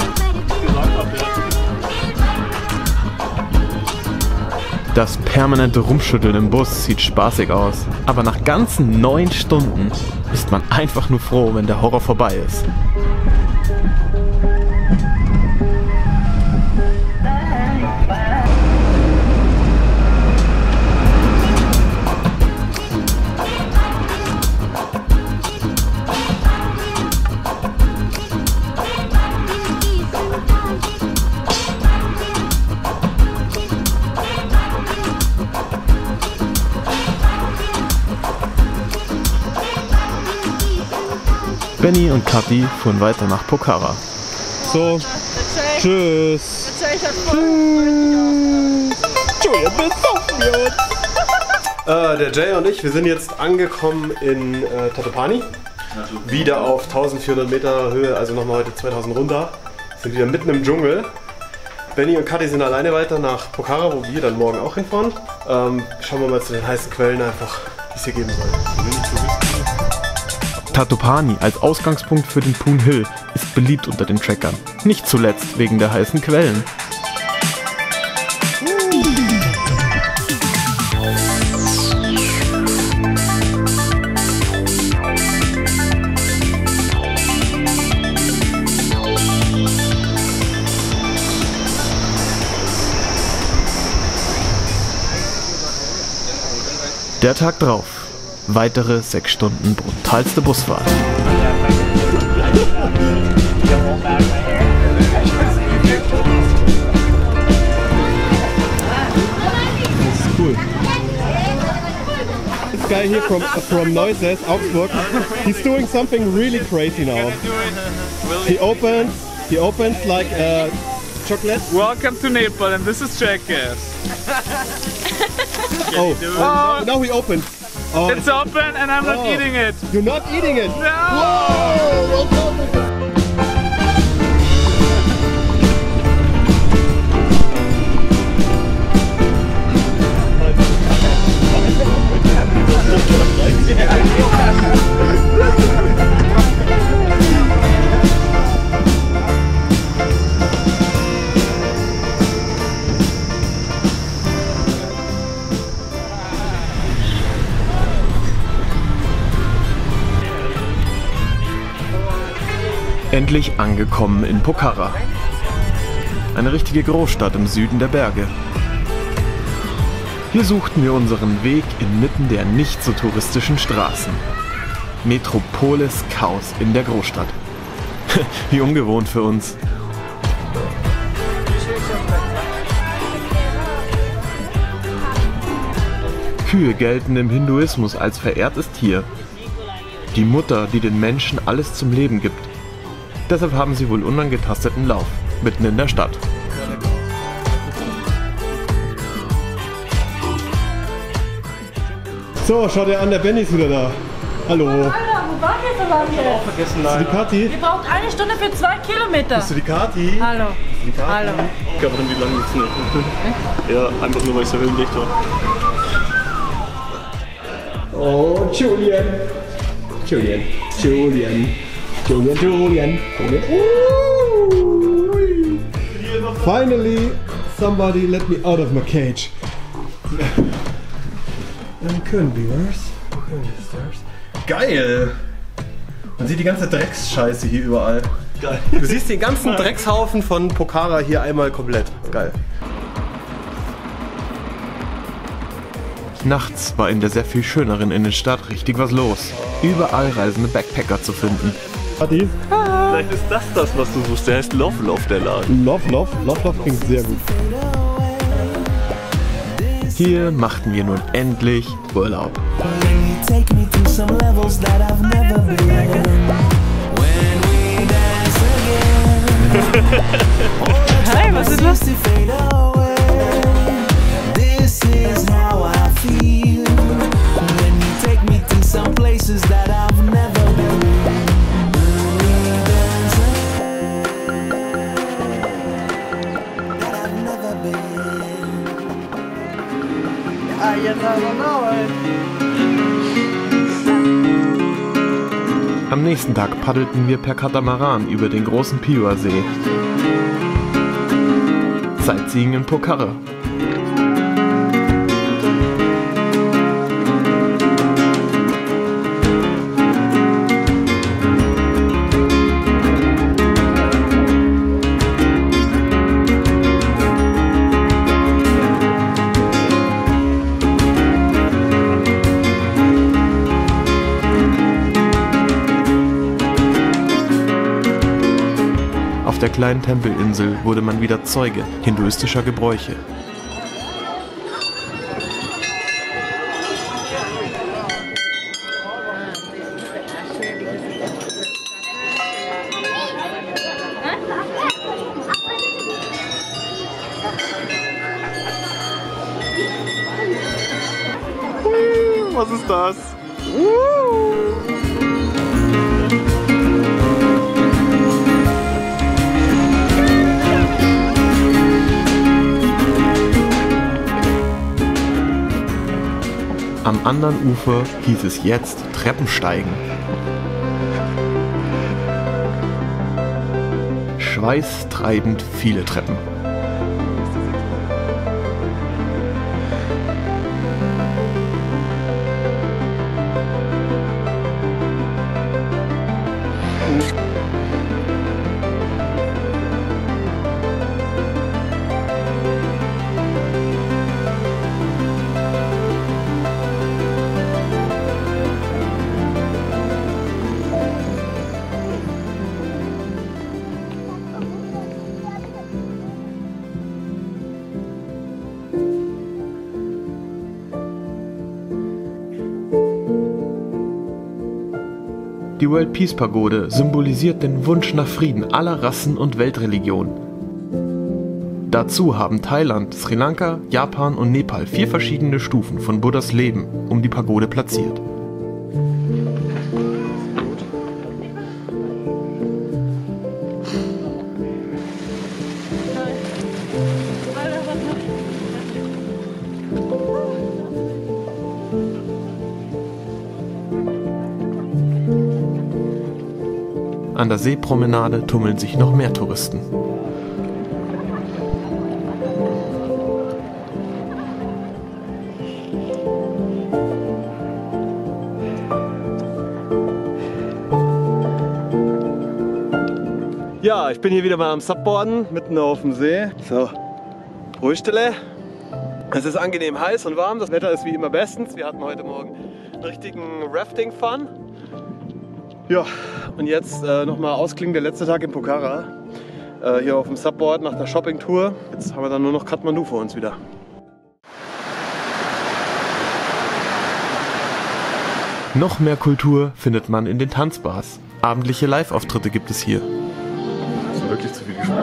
Das permanente Rumschütteln im Bus sieht spaßig aus, aber nach ganzen neun Stunden ist man einfach nur froh, wenn der Horror vorbei ist. Benni und Kathi fuhren weiter nach Pokhara. So, tschüss. Äh, der Jay und ich, wir sind jetzt angekommen in äh, Tatopani. Wieder auf vierzehnhundert Meter Höhe, also nochmal heute zweitausend runter. Sind wieder mitten im Dschungel. Benni und Kathi sind alleine weiter nach Pokhara, wo wir dann morgen auch hinfahren. Ähm, schauen wir mal zu den heißen Quellen einfach, die es hier geben soll. Tatopani als Ausgangspunkt für den Poon Hill ist beliebt unter den Trekkern. Nicht zuletzt wegen der heißen Quellen. Der Tag drauf. Weitere sechs Stunden brutalste Busfahrt. Das ist cool. This guy here from from Neuses, Augsburg, he's doing something really crazy now. He opens, he opens like a chocolate. Welcome to Nepal, and this is Checkers. Oh, oh, now we open. Oh. It's open and I'm oh. not eating it. You're not eating it? No! Whoa, welcome. Endlich angekommen in Pokhara. Eine richtige Großstadt im Süden der Berge. Hier suchten wir unseren Weg inmitten der nicht so touristischen Straßen. Metropolis Chaos in der Großstadt. Wie ungewohnt für uns. Kühe gelten im Hinduismus als verehrtes Tier. Die Mutter, die den Menschen alles zum Leben gibt. Deshalb haben sie wohl unangetasteten Lauf, mitten in der Stadt. So, schaut ihr an, der Benni ist wieder da. Hallo. Hallo, wo waren wir so lange? Ich auch vergessen, leider. Bist du die Kathi? Wir brauchen eine Stunde für zwei Kilometer. Bist du die Kathi? Hallo. Bist du die Kathi? Hallo. Ich glaube, wie lange jetzt nicht. Ja, einfach nur, weil ich so höhendicht war. Oh, Julian. Julian. Julian. Julian, Julian, Julian. Ooh. Finally, somebody let me out of my cage. It couldn't be worse. Geil! Man sieht die ganze Drecksscheiße hier überall. Geil. Du siehst den ganzen Dreckshaufen von Pokhara hier einmal komplett. Geil. Nachts war in der sehr viel schöneren Innenstadt richtig was los. Überall reisende Backpacker zu finden. Vielleicht ist das das, was du suchst. Der heißt Love Love, der Laden. Love Love? Love Love klingt sehr gut. Hier machten wir nun endlich Urlaub. Hey, was ist los? Am nächsten Tag paddelten wir per Katamaran über den großen Piwa-See. Sightseeing in Pokhara. Auf der kleinen Tempelinsel wurde man wieder Zeuge hinduistischer Gebräuche. was ist das? Uh. Am anderen Ufer hieß es jetzt Treppen steigen. Schweißtreibend viele Treppen. Die World Peace Pagode symbolisiert den Wunsch nach Frieden aller Rassen und Weltreligionen. Dazu haben Thailand, Sri Lanka, Japan und Nepal vier verschiedene Stufen von Buddhas Leben um die Pagode platziert. An der Seepromenade tummeln sich noch mehr Touristen. Ja, ich bin hier wieder mal am Subboarden, mitten auf dem See. So, Ruhestelle. Es ist angenehm heiß und warm, das Wetter ist wie immer bestens. Wir hatten heute Morgen einen richtigen Rafting-Fun. Ja, und jetzt äh, nochmal ausklingen der letzte Tag in Pokhara, äh, hier auf dem Subboard nach der Shopping-Tour. Jetzt haben wir dann nur noch Kathmandu vor uns wieder. Noch mehr Kultur findet man in den Tanzbars. Abendliche Live-Auftritte gibt es hier. Das ist wirklich zu viel gespielt.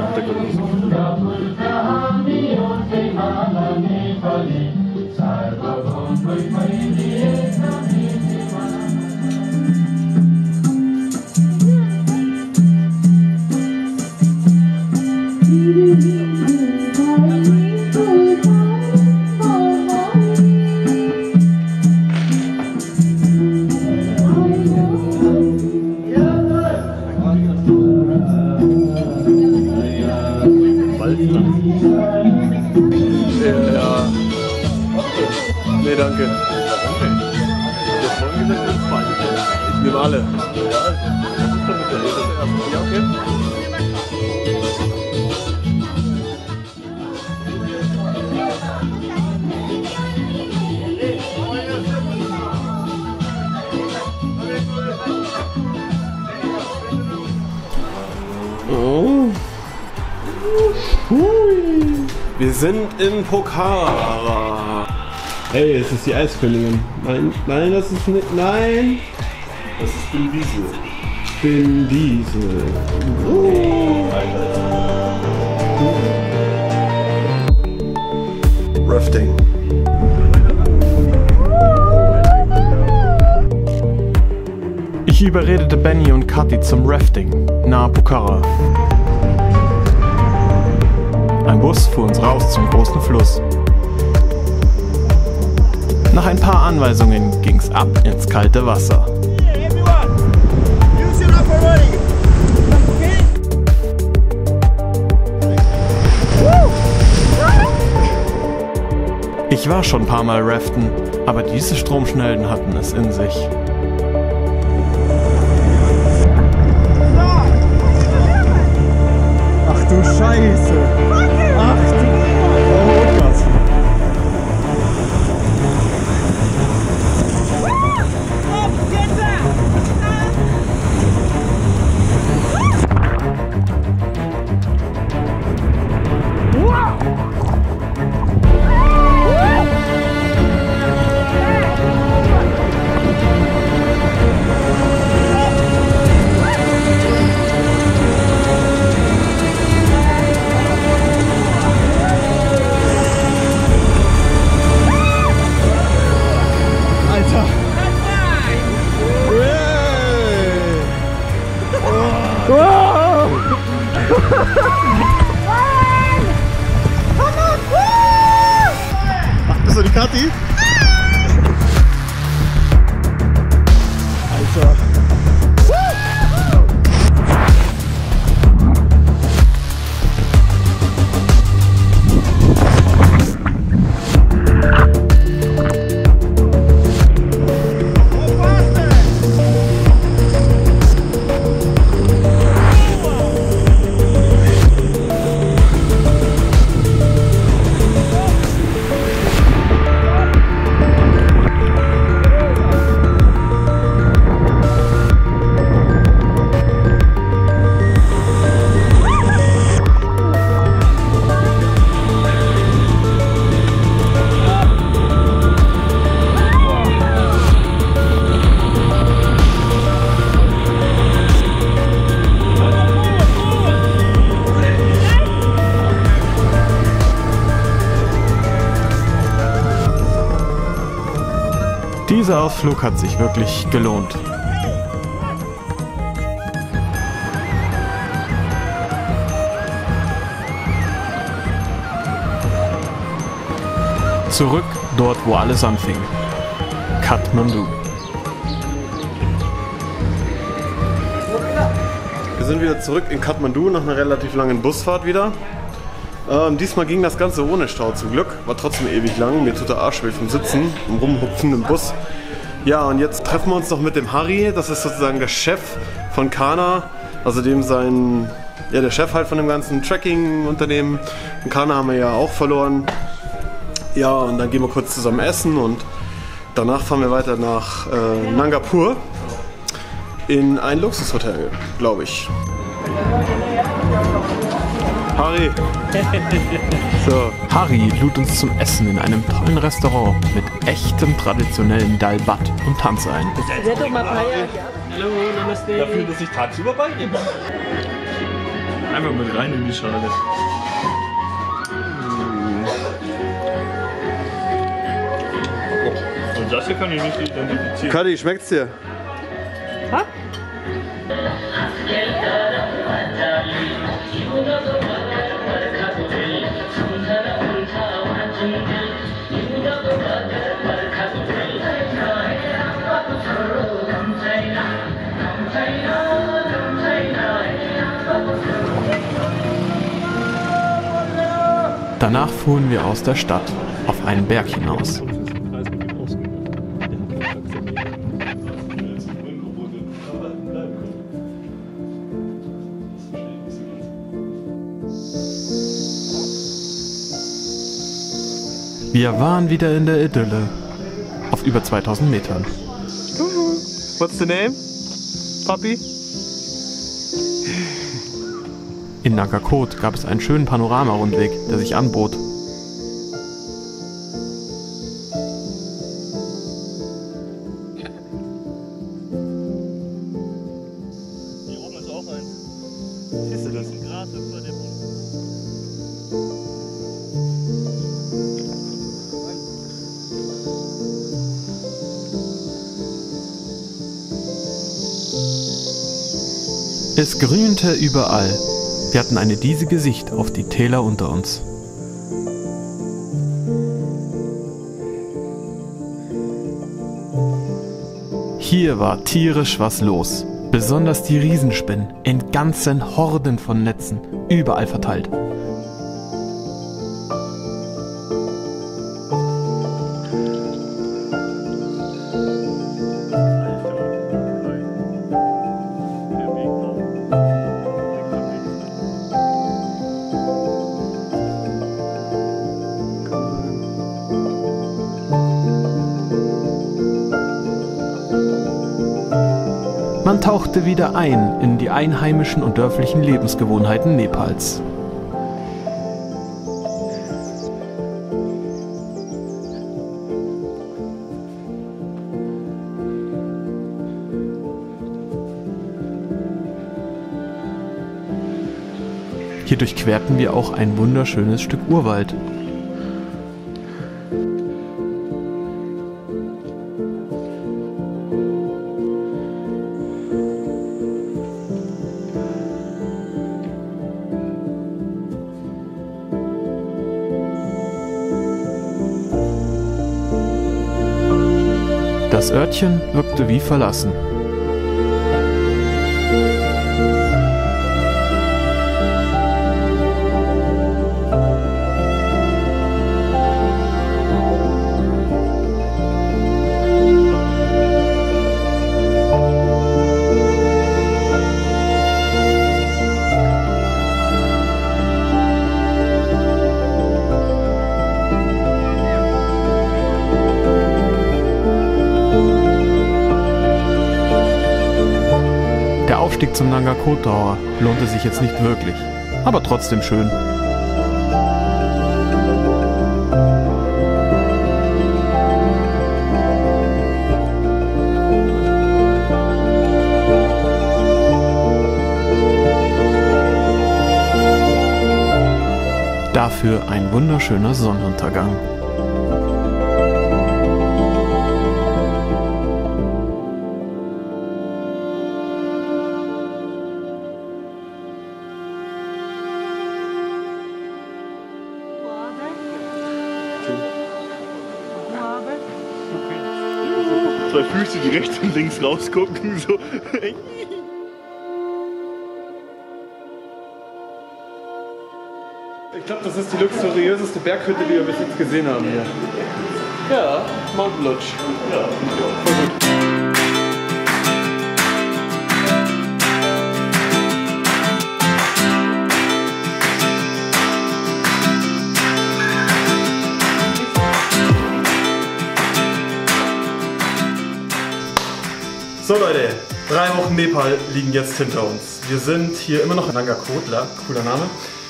Wir sind in Pokhara. Ey, es ist die Eiskönigin. Nein, nein, das ist nicht. Nein! Das ist Vin Diesel. Vin Diesel. Oh. Rafting. Ich überredete Benni und Kathi zum Rafting nahe Pokhara. Ein Bus fuhr uns raus zum großen Fluss. Nach ein paar Anweisungen ging's ab ins kalte Wasser. Ich war schon ein paar Mal raften, aber diese Stromschnellen hatten es in sich. Ach du Scheiße! Phedi. Alter. Dieser Ausflug hat sich wirklich gelohnt. Zurück dort, wo alles anfing. Kathmandu. Wir sind wieder zurück in Kathmandu nach einer relativ langen Busfahrt wieder. Ähm, diesmal ging das Ganze ohne Stau zum Glück, war trotzdem ewig lang, mir tut der Arsch weh vom Sitzen, vom Rumhupfen im Bus. Ja, und jetzt treffen wir uns noch mit dem Hari, das ist sozusagen der Chef von Karna, also dem sein, ja der Chef halt von dem ganzen Trekking-Unternehmen. Und Karna haben wir ja auch verloren. Ja, und dann gehen wir kurz zusammen essen und danach fahren wir weiter nach äh, Nangapur in ein Luxushotel, glaube ich. Hari! So. Hari lud uns zum Essen in einem tollen Restaurant mit echtem traditionellen Dalbat und Tanz ein. Hallo, namaste. Dafür, dass ich tagsüber beigebe. Einfach mit rein in die Schale. Und das hier kann ich nicht identifizieren. Kathi, schmeckt's dir? Ha? Danach fuhren wir aus der Stadt auf einen Berg hinaus. Wir waren wieder in der Idylle, auf über zweitausend Metern. What's the name, Papi? In Nagarkot gab es einen schönen Panorama-Rundweg, der sich anbot. Hier oben ist auch ein. Siehst du das? Gras über dem Mund. Es grünte überall. Wir hatten eine diesige Sicht auf die Täler unter uns. Hier war tierisch was los. Besonders die Riesenspinnen in ganzen Horden von Netzen, überall verteilt. Man tauchte wieder ein in die einheimischen und dörflichen Lebensgewohnheiten Nepals. Hier durchquerten wir auch ein wunderschönes Stück Urwald. Das Örtchen wirkte wie verlassen. Der Aufstieg zum Nagarkot-Tower lohnte sich jetzt nicht wirklich, aber trotzdem schön. Dafür ein wunderschöner Sonnenuntergang. Zwei Füße, die rechts und links rausgucken, so. Ich glaube, das ist die luxuriöseste Berghütte, die wir bis jetzt gesehen haben hier. Ja, Mountain Lodge. Ja, voll gut. So Leute, drei Wochen Nepal liegen jetzt hinter uns. Wir sind hier immer noch in Nagarkot La, cooler Name,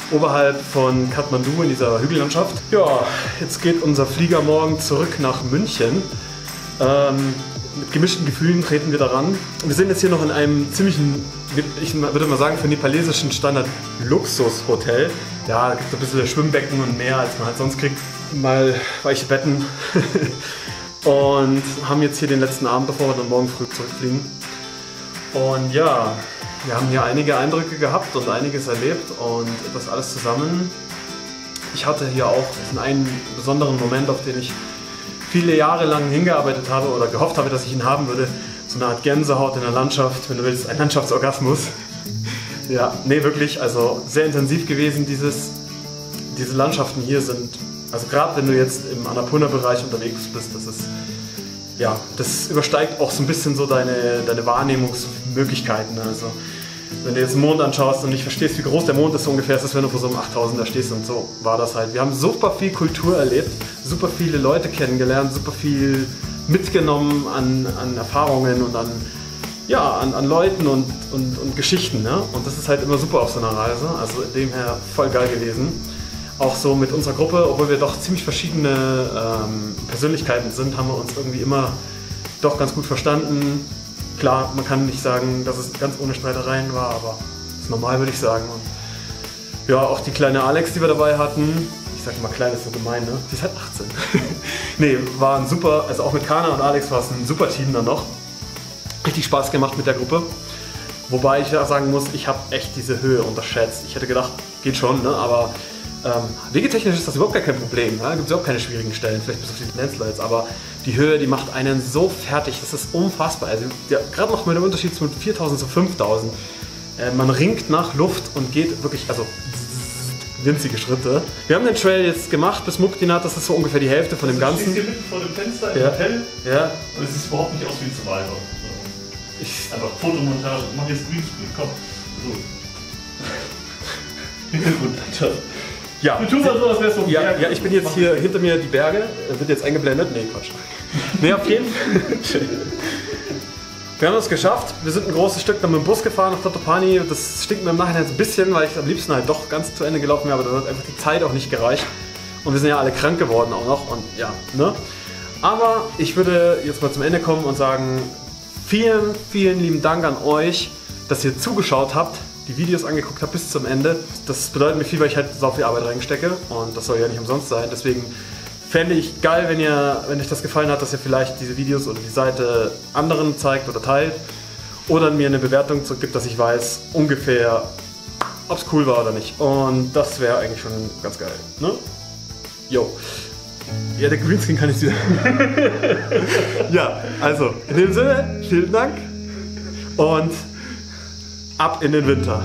oberhalb von Kathmandu in dieser Hügellandschaft. Ja, jetzt geht unser Flieger morgen zurück nach München. Ähm, mit gemischten Gefühlen treten wir daran. Wir sind jetzt hier noch in einem ziemlichen, ich würde mal sagen, für nepalesischen Standard Luxushotel. Ja, da gibt es ein bisschen Schwimmbecken und mehr, als man halt sonst kriegt. Mal weiche Betten. Und haben jetzt hier den letzten Abend, bevor wir dann morgen früh zurückfliegen. Und ja, wir haben hier einige Eindrücke gehabt und einiges erlebt und das alles zusammen. Ich hatte hier auch diesen einen besonderen Moment, auf den ich viele Jahre lang hingearbeitet habe oder gehofft habe, dass ich ihn haben würde. So eine Art Gänsehaut in der Landschaft, wenn du willst, ein Landschaftsorgasmus. Ja, nee, wirklich, also sehr intensiv gewesen. Dieses, diese Landschaften hier sind... Also gerade wenn du jetzt im Annapurna-Bereich unterwegs bist, das ist, ja, das übersteigt auch so ein bisschen so deine, deine Wahrnehmungsmöglichkeiten. Also wenn du jetzt den Mond anschaust und nicht verstehst, wie groß der Mond ist, ungefähr ist es, wenn du vor so einem achttausender stehst, und so war das halt. Wir haben super viel Kultur erlebt, super viele Leute kennengelernt, super viel mitgenommen an, an Erfahrungen und an, ja, an, an Leuten und, und, und Geschichten. Ne? Und das ist halt immer super auf so einer Reise, also demher voll geil gewesen. Auch so mit unserer Gruppe, obwohl wir doch ziemlich verschiedene ähm, Persönlichkeiten sind, haben wir uns irgendwie immer doch ganz gut verstanden. Klar, man kann nicht sagen, dass es ganz ohne Streitereien war, aber das ist normal, würde ich sagen. Und ja, auch die kleine Alex, die wir dabei hatten, ich sage immer klein, ist so gemein, ne? Die ist halt achtzehn. Nee, war ein super, also auch mit Karna und Alex war es ein super Team dann noch. Richtig Spaß gemacht mit der Gruppe. Wobei ich sagen muss, ich habe echt diese Höhe unterschätzt. Ich hätte gedacht, geht schon, ne? Aber Ähm, wegetechnisch ist das überhaupt gar kein Problem, da gibt es überhaupt keine schwierigen Stellen, vielleicht bis auf die Landslides, aber die Höhe, die macht einen so fertig, das ist unfassbar. Also ja, gerade noch mal der Unterschied zwischen viertausend zu fünftausend. Äh, man ringt nach Luft und geht wirklich, also winzige Schritte. Wir haben den Trail jetzt gemacht bis Muktinath, das ist so ungefähr die Hälfte von also dem Ganzen. Du stehst hier mitten vor dem Fenster im ja. Hotel ja. Und es ist überhaupt nicht aus wie zu weit. Ich einfach Fotomontage, mach jetzt Greenscreen, komm. So. Ja. Du tust also, als wär's so ein ja, Berg. Ja, ich bin jetzt hier hinter mir die Berge. Wird jetzt eingeblendet? Nee, Quatsch. Nee, auf jeden Fall. Wir haben es geschafft. Wir sind ein großes Stück dann mit dem Bus gefahren nach Tatopani. Das stinkt mir im Nachhinein so ein bisschen, weil ich am liebsten halt doch ganz zu Ende gelaufen wäre, aber da hat einfach die Zeit auch nicht gereicht. Und wir sind ja alle krank geworden auch noch. Und ja, ne? Aber ich würde jetzt mal zum Ende kommen und sagen, vielen, vielen lieben Dank an euch, dass ihr zugeschaut habt, die Videos angeguckt habe bis zum Ende. Das bedeutet mir viel, weil ich halt so viel Arbeit reinstecke und das soll ja nicht umsonst sein. Deswegen fände ich geil, wenn, ihr, wenn euch das gefallen hat, dass ihr vielleicht diese Videos oder die Seite anderen zeigt oder teilt oder mir eine Bewertung zurückgibt, dass ich weiß ungefähr, ob es cool war oder nicht. Und das wäre eigentlich schon ganz geil. Ne? Jo. Ja, der Greenscreen kann ich wieder. Ja, also in dem Sinne, vielen Dank und ab in den Winter.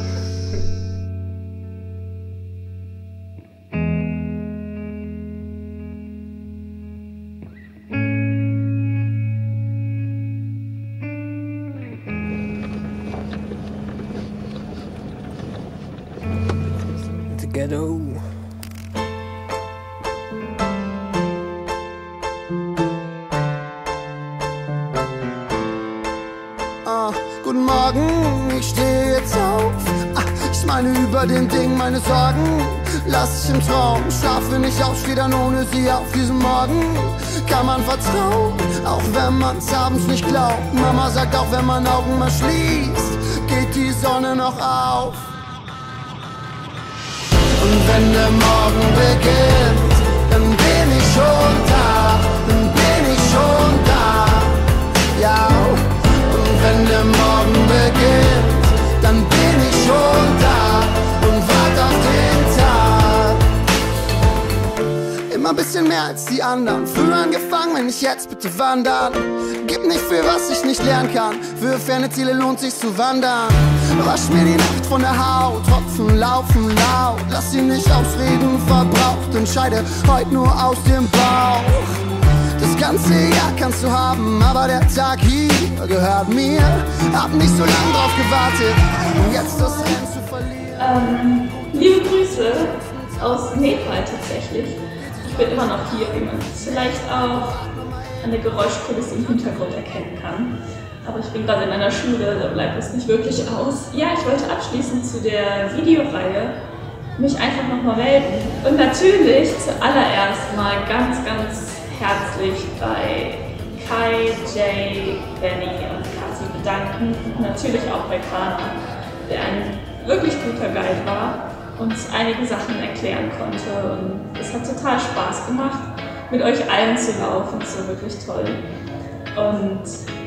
Lass ich im Traum, schlafe nicht aufsteh dann ohne sie auf diesen Morgen. Kann man vertrauen, auch wenn man's abends nicht glaubt. Mama sagt, auch wenn man Augen mal schließt, geht die Sonne noch auf. Und wenn der Morgen beginnt, dann bin ich schon da, dann bin ich schon da. Ja, und wenn der Morgen beginnt, dann bin ich schon da und warte auf den Tag. Immer ein bisschen mehr als die anderen. Früher angefangen, wenn ich jetzt bitte wandern. Gib nicht viel, was ich nicht lernen kann. Für ferne Ziele lohnt sich zu wandern. Wasch mir die Nacht von der Haut. Tropfen laufen laut. Lass sie nicht ausreden, verbraucht. Entscheide heute nur aus dem Bauch. Das ganze Jahr kannst du haben, aber der Tag hier gehört mir. Hab nicht so lange drauf gewartet, um jetzt das Rennen zu verlieren. Ähm, liebe Grüße aus Nepal tatsächlich. Ich bin immer noch hier, wie man es vielleicht auch an der Geräuschkulisse im Hintergrund erkennen kann. Aber ich bin gerade in meiner Schule, da bleibt es nicht wirklich aus. Ja, ich wollte abschließend zu der Videoreihe mich einfach nochmal melden. Und natürlich zuallererst mal ganz, ganz herzlich bei Kai, Jay, Benni und Kathi bedanken. Und natürlich auch bei Karna, der ein wirklich guter Guide war. Uns einige Sachen erklären konnte und es hat total Spaß gemacht, mit euch allen zu laufen, es war wirklich toll. Und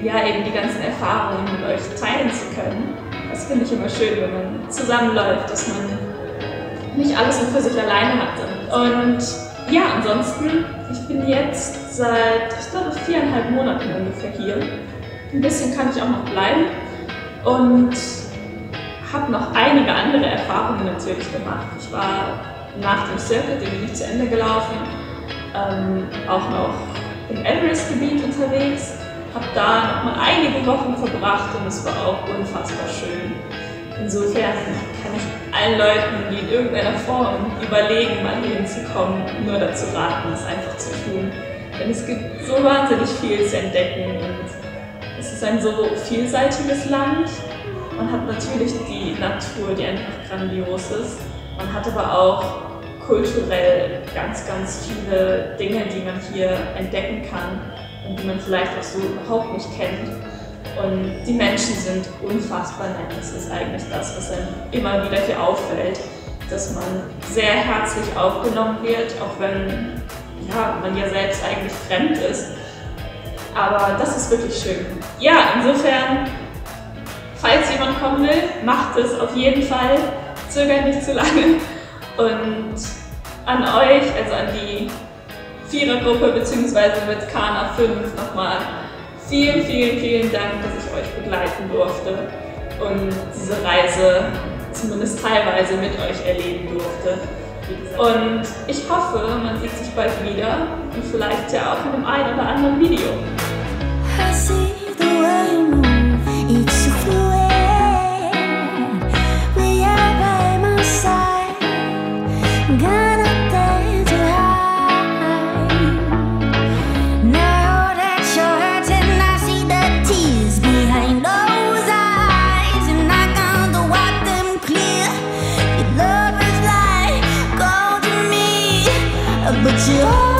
ja, eben die ganzen Erfahrungen mit euch teilen zu können, das finde ich immer schön, wenn man zusammenläuft, dass man nicht alles nur für sich alleine hatte. Und ja, ansonsten, ich bin jetzt seit, ich glaube, viereinhalb Monaten ungefähr hier. Ein bisschen kann ich auch noch bleiben und ich habe noch einige andere Erfahrungen natürlich gemacht. Ich war nach dem Circuit, den bin ich zu Ende gelaufen, ähm, auch noch im Everest-Gebiet unterwegs, habe da nochmal einige Wochen verbracht und es war auch unfassbar schön. Insofern kann ich allen Leuten, die in irgendeiner Form überlegen, mal hierhin zu kommen, nur dazu raten, es einfach zu tun. Denn es gibt so wahnsinnig viel zu entdecken und es ist ein so vielseitiges Land. Man hat natürlich die Natur, die einfach grandios ist. Man hat aber auch kulturell ganz, ganz viele Dinge, die man hier entdecken kann und die man vielleicht auch so überhaupt nicht kennt. Und die Menschen sind unfassbar nett. Das ist eigentlich das, was einem immer wieder hier auffällt, dass man sehr herzlich aufgenommen wird, auch wenn ja, man ja selbst eigentlich fremd ist. Aber das ist wirklich schön. Ja, insofern, falls jemand kommen will, macht es auf jeden Fall, zögert nicht zu lange. Und an euch, also an die Vierergruppe bzw. mit Karna fünf nochmal vielen, vielen, vielen Dank, dass ich euch begleiten durfte und diese Reise zumindest teilweise mit euch erleben durfte. Und ich hoffe, man sieht sich bald wieder und vielleicht ja auch in einem ein oder anderen Video. But you